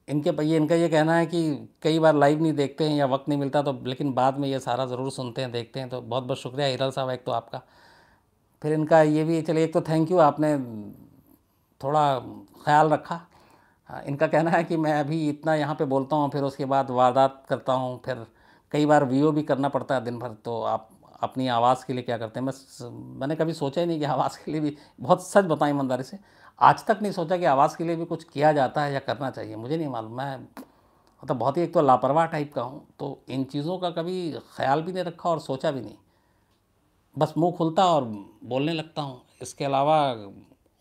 इनका ये कहना है कि कई बार लाइव नहीं देखते हैं या वक्त नहीं मिलता, तो लेकिन बाद में ये सारा ज़रूर सुनते हैं, देखते हैं। तो बहुत बहुत शुक्रिया हीरल साहब, एक तो आपका, फिर इनका ये भी, चलिए एक तो थैंक यू, आपने थोड़ा ख्याल रखा। इनका कहना है कि मैं अभी इतना यहाँ पे बोलता हूँ, फिर उसके बाद वारदात करता हूँ, फिर कई बार वीओ भी करना पड़ता है दिन भर, तो आप अपनी आवाज़ के लिए क्या करते हैं? मैंने कभी सोचा ही नहीं कि आवाज़ के लिए भी, बहुत सच बताएं ईमानदारी से, आज तक नहीं सोचा कि आवाज़ के लिए भी कुछ किया जाता है या करना चाहिए। मुझे नहीं मालूम, मैं मतलब तो बहुत ही एक तो लापरवाह टाइप का हूँ, तो इन चीज़ों का कभी ख्याल भी नहीं रखा और सोचा भी नहीं, बस मुंह खुलता और बोलने लगता हूँ, इसके अलावा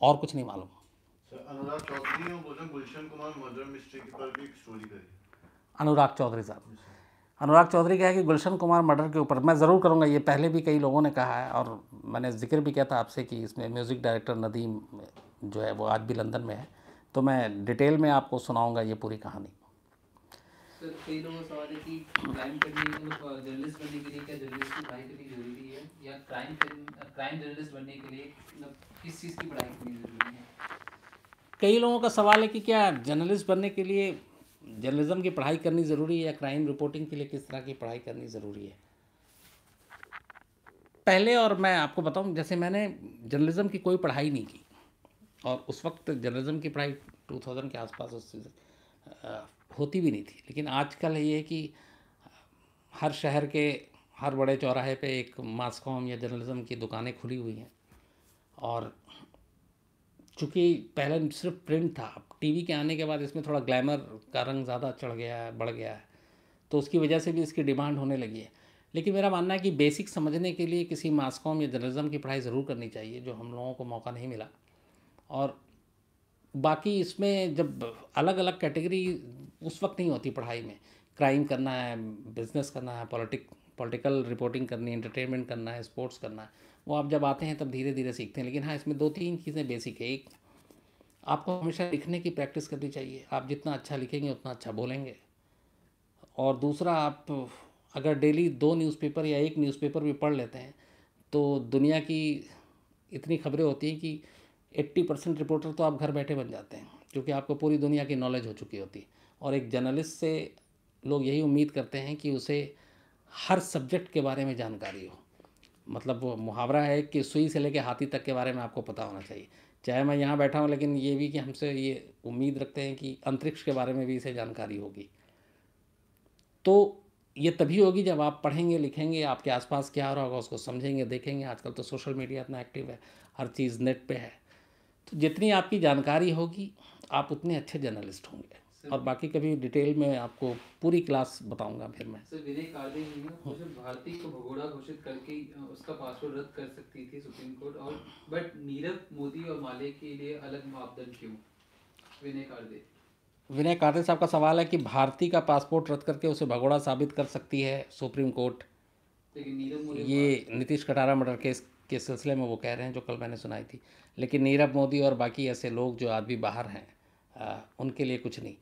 और कुछ नहीं मालूम। अनुराग चौधरी कहा कि गुलशन कुमार मर्डर के ऊपर मैं ज़रूर करूँगा, ये पहले भी कई लोगों ने कहा है, और मैंने जिक्र भी किया था आपसे कि इसमें म्यूज़िक डायरेक्टर नदीम जो है वो आज भी लंदन में है, तो मैं डिटेल में आपको सुनाऊंगा ये पूरी कहानी। कई लोगों का सवाल है कि क्राइम जर्नलिस्ट बनने के लिए क्या जर्नलिस्ट की पढ़ाई करनी जरूरी है, या क्राइम जर्नलिस्ट बनने के लिए किस चीज़ की पढ़ाई करनी जरूरी है? कई लोगों का सवाल है कि क्या जर्नलिस्ट बनने के लिए जर्नलिज्म की पढ़ाई करनी ज़रूरी है या क्राइम रिपोर्टिंग के लिए किस तरह की पढ़ाई करनी ज़रूरी है। पहले और मैं आपको बताऊं, जैसे मैंने जर्नलिज्म की कोई पढ़ाई नहीं की, और उस वक्त जर्नलिज्म की पढ़ाई 2000 के आसपास उस होती भी नहीं थी। लेकिन आजकल ये है कि हर शहर के हर बड़े चौराहे पे एक मासकॉम या जर्नलिज्म की दुकानें खुली हुई हैं, और चूँकि पहले सिर्फ प्रिंट था, अब टीवी के आने के बाद इसमें थोड़ा ग्लैमर का रंग ज़्यादा चढ़ गया है, बढ़ गया है, तो उसकी वजह से भी इसकी डिमांड होने लगी है। लेकिन मेरा मानना है कि बेसिक समझने के लिए किसी मास कॉम या जर्नलिज्म की पढ़ाई ज़रूर करनी चाहिए, जो हम लोगों को मौका नहीं मिला। और बाकी इसमें जब अलग अलग कैटेगरी उस वक्त नहीं होती पढ़ाई में, क्राइम करना है, बिज़नेस करना है, पॉलिटिकल रिपोर्टिंग करनी है, एंटरटेनमेंट करना है, स्पोर्ट्स करना है, वो आप जब आते हैं तब धीरे धीरे सीखते हैं। लेकिन हाँ, इसमें 2-3 चीज़ें बेसिक है। एक, आपको हमेशा लिखने की प्रैक्टिस करनी चाहिए, आप जितना अच्छा लिखेंगे उतना अच्छा बोलेंगे। और दूसरा, आप अगर डेली 2 न्यूज़पेपर या एक न्यूज़पेपर भी पढ़ लेते हैं तो दुनिया की इतनी खबरें होती हैं कि 80% रिपोर्टर तो आप घर बैठे बन जाते हैं, क्योंकि आपको पूरी दुनिया की नॉलेज हो चुकी होती है। और एक जर्नलिस्ट से लोग यही उम्मीद करते हैं कि उसे हर सब्जेक्ट के बारे में जानकारी हो। मतलब वो मुहावरा है कि सुई से लेकर हाथी तक के बारे में आपको पता होना चाहिए। चाहे मैं यहाँ बैठा हूँ, लेकिन ये भी कि हमसे ये उम्मीद रखते हैं कि अंतरिक्ष के बारे में भी इसे जानकारी होगी। तो ये तभी होगी जब आप पढ़ेंगे, लिखेंगे, आपके आसपास क्या हो रहा होगा उसको समझेंगे, देखेंगे। आजकल तो सोशल मीडिया इतना एक्टिव है, हर चीज़ नेट पे है, तो जितनी आपकी जानकारी होगी आप उतने अच्छे जर्नलिस्ट होंगे। और बाकी कभी डिटेल में आपको पूरी क्लास बताऊंगा फिर मैं। सर, विनय कार्तिक ने भारती को भगोड़ा घोषित करके उसका पासपोर्ट रद्द कर सकती थी सुप्रीम कोर्ट, और बट नीरव मोदी और माले के लिए अलग मापदंड क्यों? विनय कार्तिक साहब का सवाल है कि भारती का पासपोर्ट रद्द करके उसे भगोड़ा साबित कर सकती है सुप्रीम कोर्ट। ये नीतीश कटारा मर्डर केस के सिलसिले में वो कह रहे हैं, जो कल मैंने सुनाई थी। लेकिन नीरव मोदी और बाकी ऐसे लोग जो आदमी बाहर हैं उनके लिए कुछ नहीं।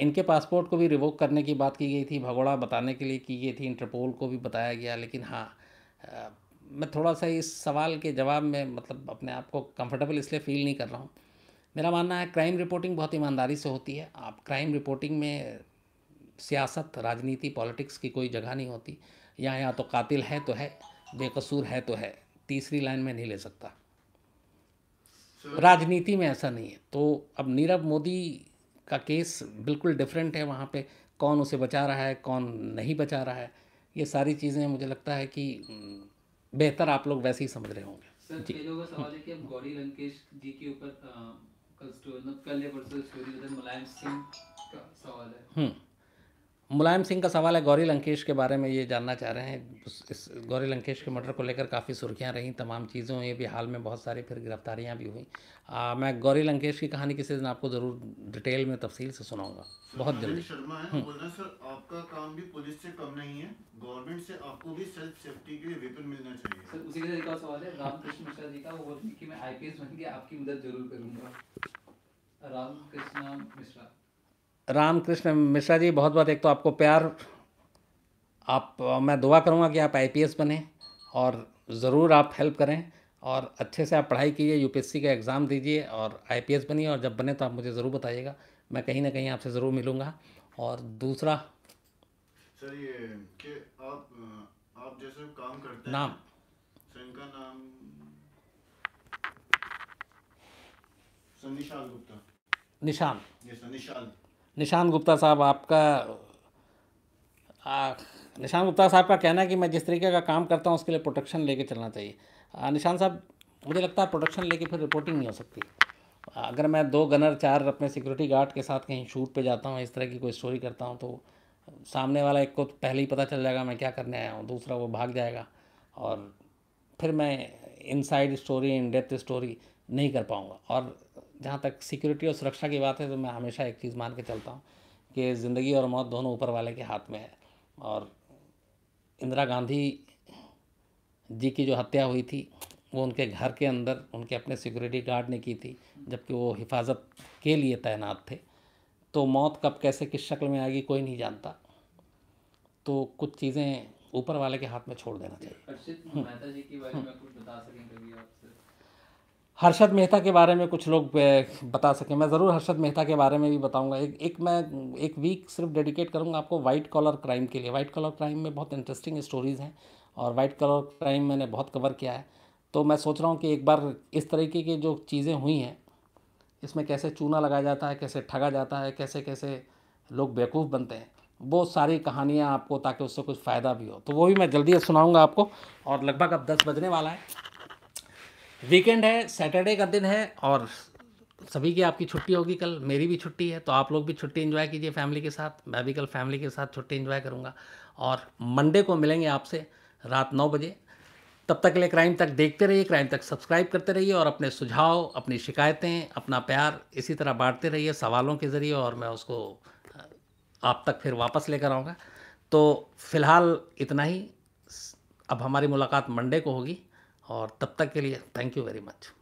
इनके पासपोर्ट को भी रिवोक करने की बात की गई थी, भगोड़ा बताने के लिए की गई थी, इंटरपोल को भी बताया गया। लेकिन हाँ, मैं थोड़ा सा इस सवाल के जवाब में मतलब अपने आप को कंफर्टेबल इसलिए फील नहीं कर रहा हूँ। मेरा मानना है क्राइम रिपोर्टिंग बहुत ईमानदारी से होती है। आप क्राइम रिपोर्टिंग में सियासत, राजनीति, पॉलिटिक्स की कोई जगह नहीं होती। यहाँ तो कातिल है तो है, बेकसूर है तो है, तीसरी लाइन में नहीं ले सकता। राजनीति में ऐसा नहीं है। तो अब नीरव मोदी का केस बिल्कुल डिफरेंट है, वहाँ पे कौन उसे बचा रहा है, कौन नहीं बचा रहा है, ये सारी चीज़ें मुझे लगता है कि बेहतर आप लोग वैसे ही समझ रहे होंगे। सर, कई लोगों का सवाल है कि अब गौरी लंकेश जी के ऊपर मुलायम सिंह का सवाल है। मुलायम सिंह का सवाल है, गौरी लंकेश के बारे में ये जानना चाह रहे हैं। इस गौरी लंकेश के मर्डर को लेकर काफ़ी सुर्खियां रहीं, तमाम चीज़ों ये भी हाल में बहुत सारी फिर गिरफ्तारियां भी हुई। मैं गौरी लंकेश की कहानी किसी दिन आपको ज़रूर डिटेल में तफसील से सुनाऊंगा, बहुत जल्दी। शर्मा है बोलना, सर आपका काम भी पुलिस से कम नहीं है, गवर्नमेंट से आपको भी सेल्फ सेफ्टी के लिए वेपन मिलना चाहिए। सर, उसी के साथ सवाल है रामकृष्ण मिश्रा जी का, वो बोलते हैं कि मैं IPS बन के आपकी मदद जरूर करूँगा। रामकृष्ण मिश्रा जी, बहुत बहुत एक तो आपको प्यार, मैं दुआ करूँगा कि आप IPS बने, और ज़रूर आप हेल्प करें, और अच्छे से आप पढ़ाई कीजिए, UPSC का एग्ज़ाम दीजिए और IPS बनिए। और जब बने तो आप मुझे ज़रूर बताइएगा, मैं कहीं ना कहीं आपसे ज़रूर मिलूँगा। और दूसरा सर, ये कि आप जैसे काम करते हैं, नाम सर इनका नाम निशान गुप्ता साहब, आपका कहना है कि मैं जिस तरीके का काम करता हूँ उसके लिए प्रोटेक्शन लेके चलना चाहिए। निशान साहब, मुझे लगता है प्रोटेक्शन लेके फिर रिपोर्टिंग नहीं हो सकती। अगर मैं 2 गनर 4 अपने सिक्योरिटी गार्ड के साथ कहीं शूट पे जाता हूँ, इस तरह की कोई स्टोरी करता हूँ, तो सामने वाला एक को पहले ही पता चल जाएगा मैं क्या करने आया हूँ, दूसरा वो भाग जाएगा, और फिर मैं inside story, in depth story नहीं कर पाऊँगा। और जहाँ तक सिक्योरिटी और सुरक्षा की बात है, तो मैं हमेशा एक चीज़ मान के चलता हूँ कि ज़िंदगी और मौत दोनों ऊपर वाले के हाथ में है। और इंदिरा गांधी जी की जो हत्या हुई थी, वो उनके घर के अंदर उनके अपने सिक्योरिटी गार्ड ने की थी, जबकि वो हिफाजत के लिए तैनात थे। तो मौत कब कैसे किस शक्ल में आएगी कोई नहीं जानता, तो कुछ चीज़ें ऊपर वाले के हाथ में छोड़ देना चाहिए। मेहता जी के बारे में कुछ बता सकेंगे आपसे? हर्षद मेहता के बारे में कुछ लोग बता सकें, मैं ज़रूर हर्षद मेहता के बारे में भी बताऊंगा। मैं एक वीक सिर्फ डेडिकेट करूंगा आपको वाइट कॉलर क्राइम के लिए। वाइट कॉलर क्राइम में बहुत इंटरेस्टिंग स्टोरीज़ हैं और वाइट कॉलर क्राइम मैंने बहुत कवर किया है, तो मैं सोच रहा हूँ कि एक बार इस तरीके की जो चीज़ें हुई हैं इसमें कैसे चूना लगाया जाता है, कैसे ठगा जाता है, कैसे कैसे लोग बेवकूफ़ बनते हैं, वो सारी कहानियाँ आपको, ताकि उससे कुछ फ़ायदा भी हो, तो वो भी मैं जल्दी सुनाऊँगा आपको। और लगभग अब 10 बजने वाला है, वीकेंड है, सैटरडे का दिन है और सभी की आपकी छुट्टी होगी कल, मेरी भी छुट्टी है, तो आप लोग भी छुट्टी एंजॉय कीजिए फैमिली के साथ। मैं भी कल फैमिली के साथ छुट्टी एंजॉय करूँगा और मंडे को मिलेंगे आपसे रात 9 बजे। तब तक के लिए क्राइम तक देखते रहिए, क्राइम तक सब्सक्राइब करते रहिए और अपने सुझाव, अपनी शिकायतें, अपना प्यार इसी तरह बांटते रहिए सवालों के ज़रिए, और मैं उसको आप तक फिर वापस लेकर आऊँगा। तो फ़िलहाल इतना ही, अब हमारी मुलाकात मंडे को होगी और तब तक के लिए थैंक यू वेरी मच।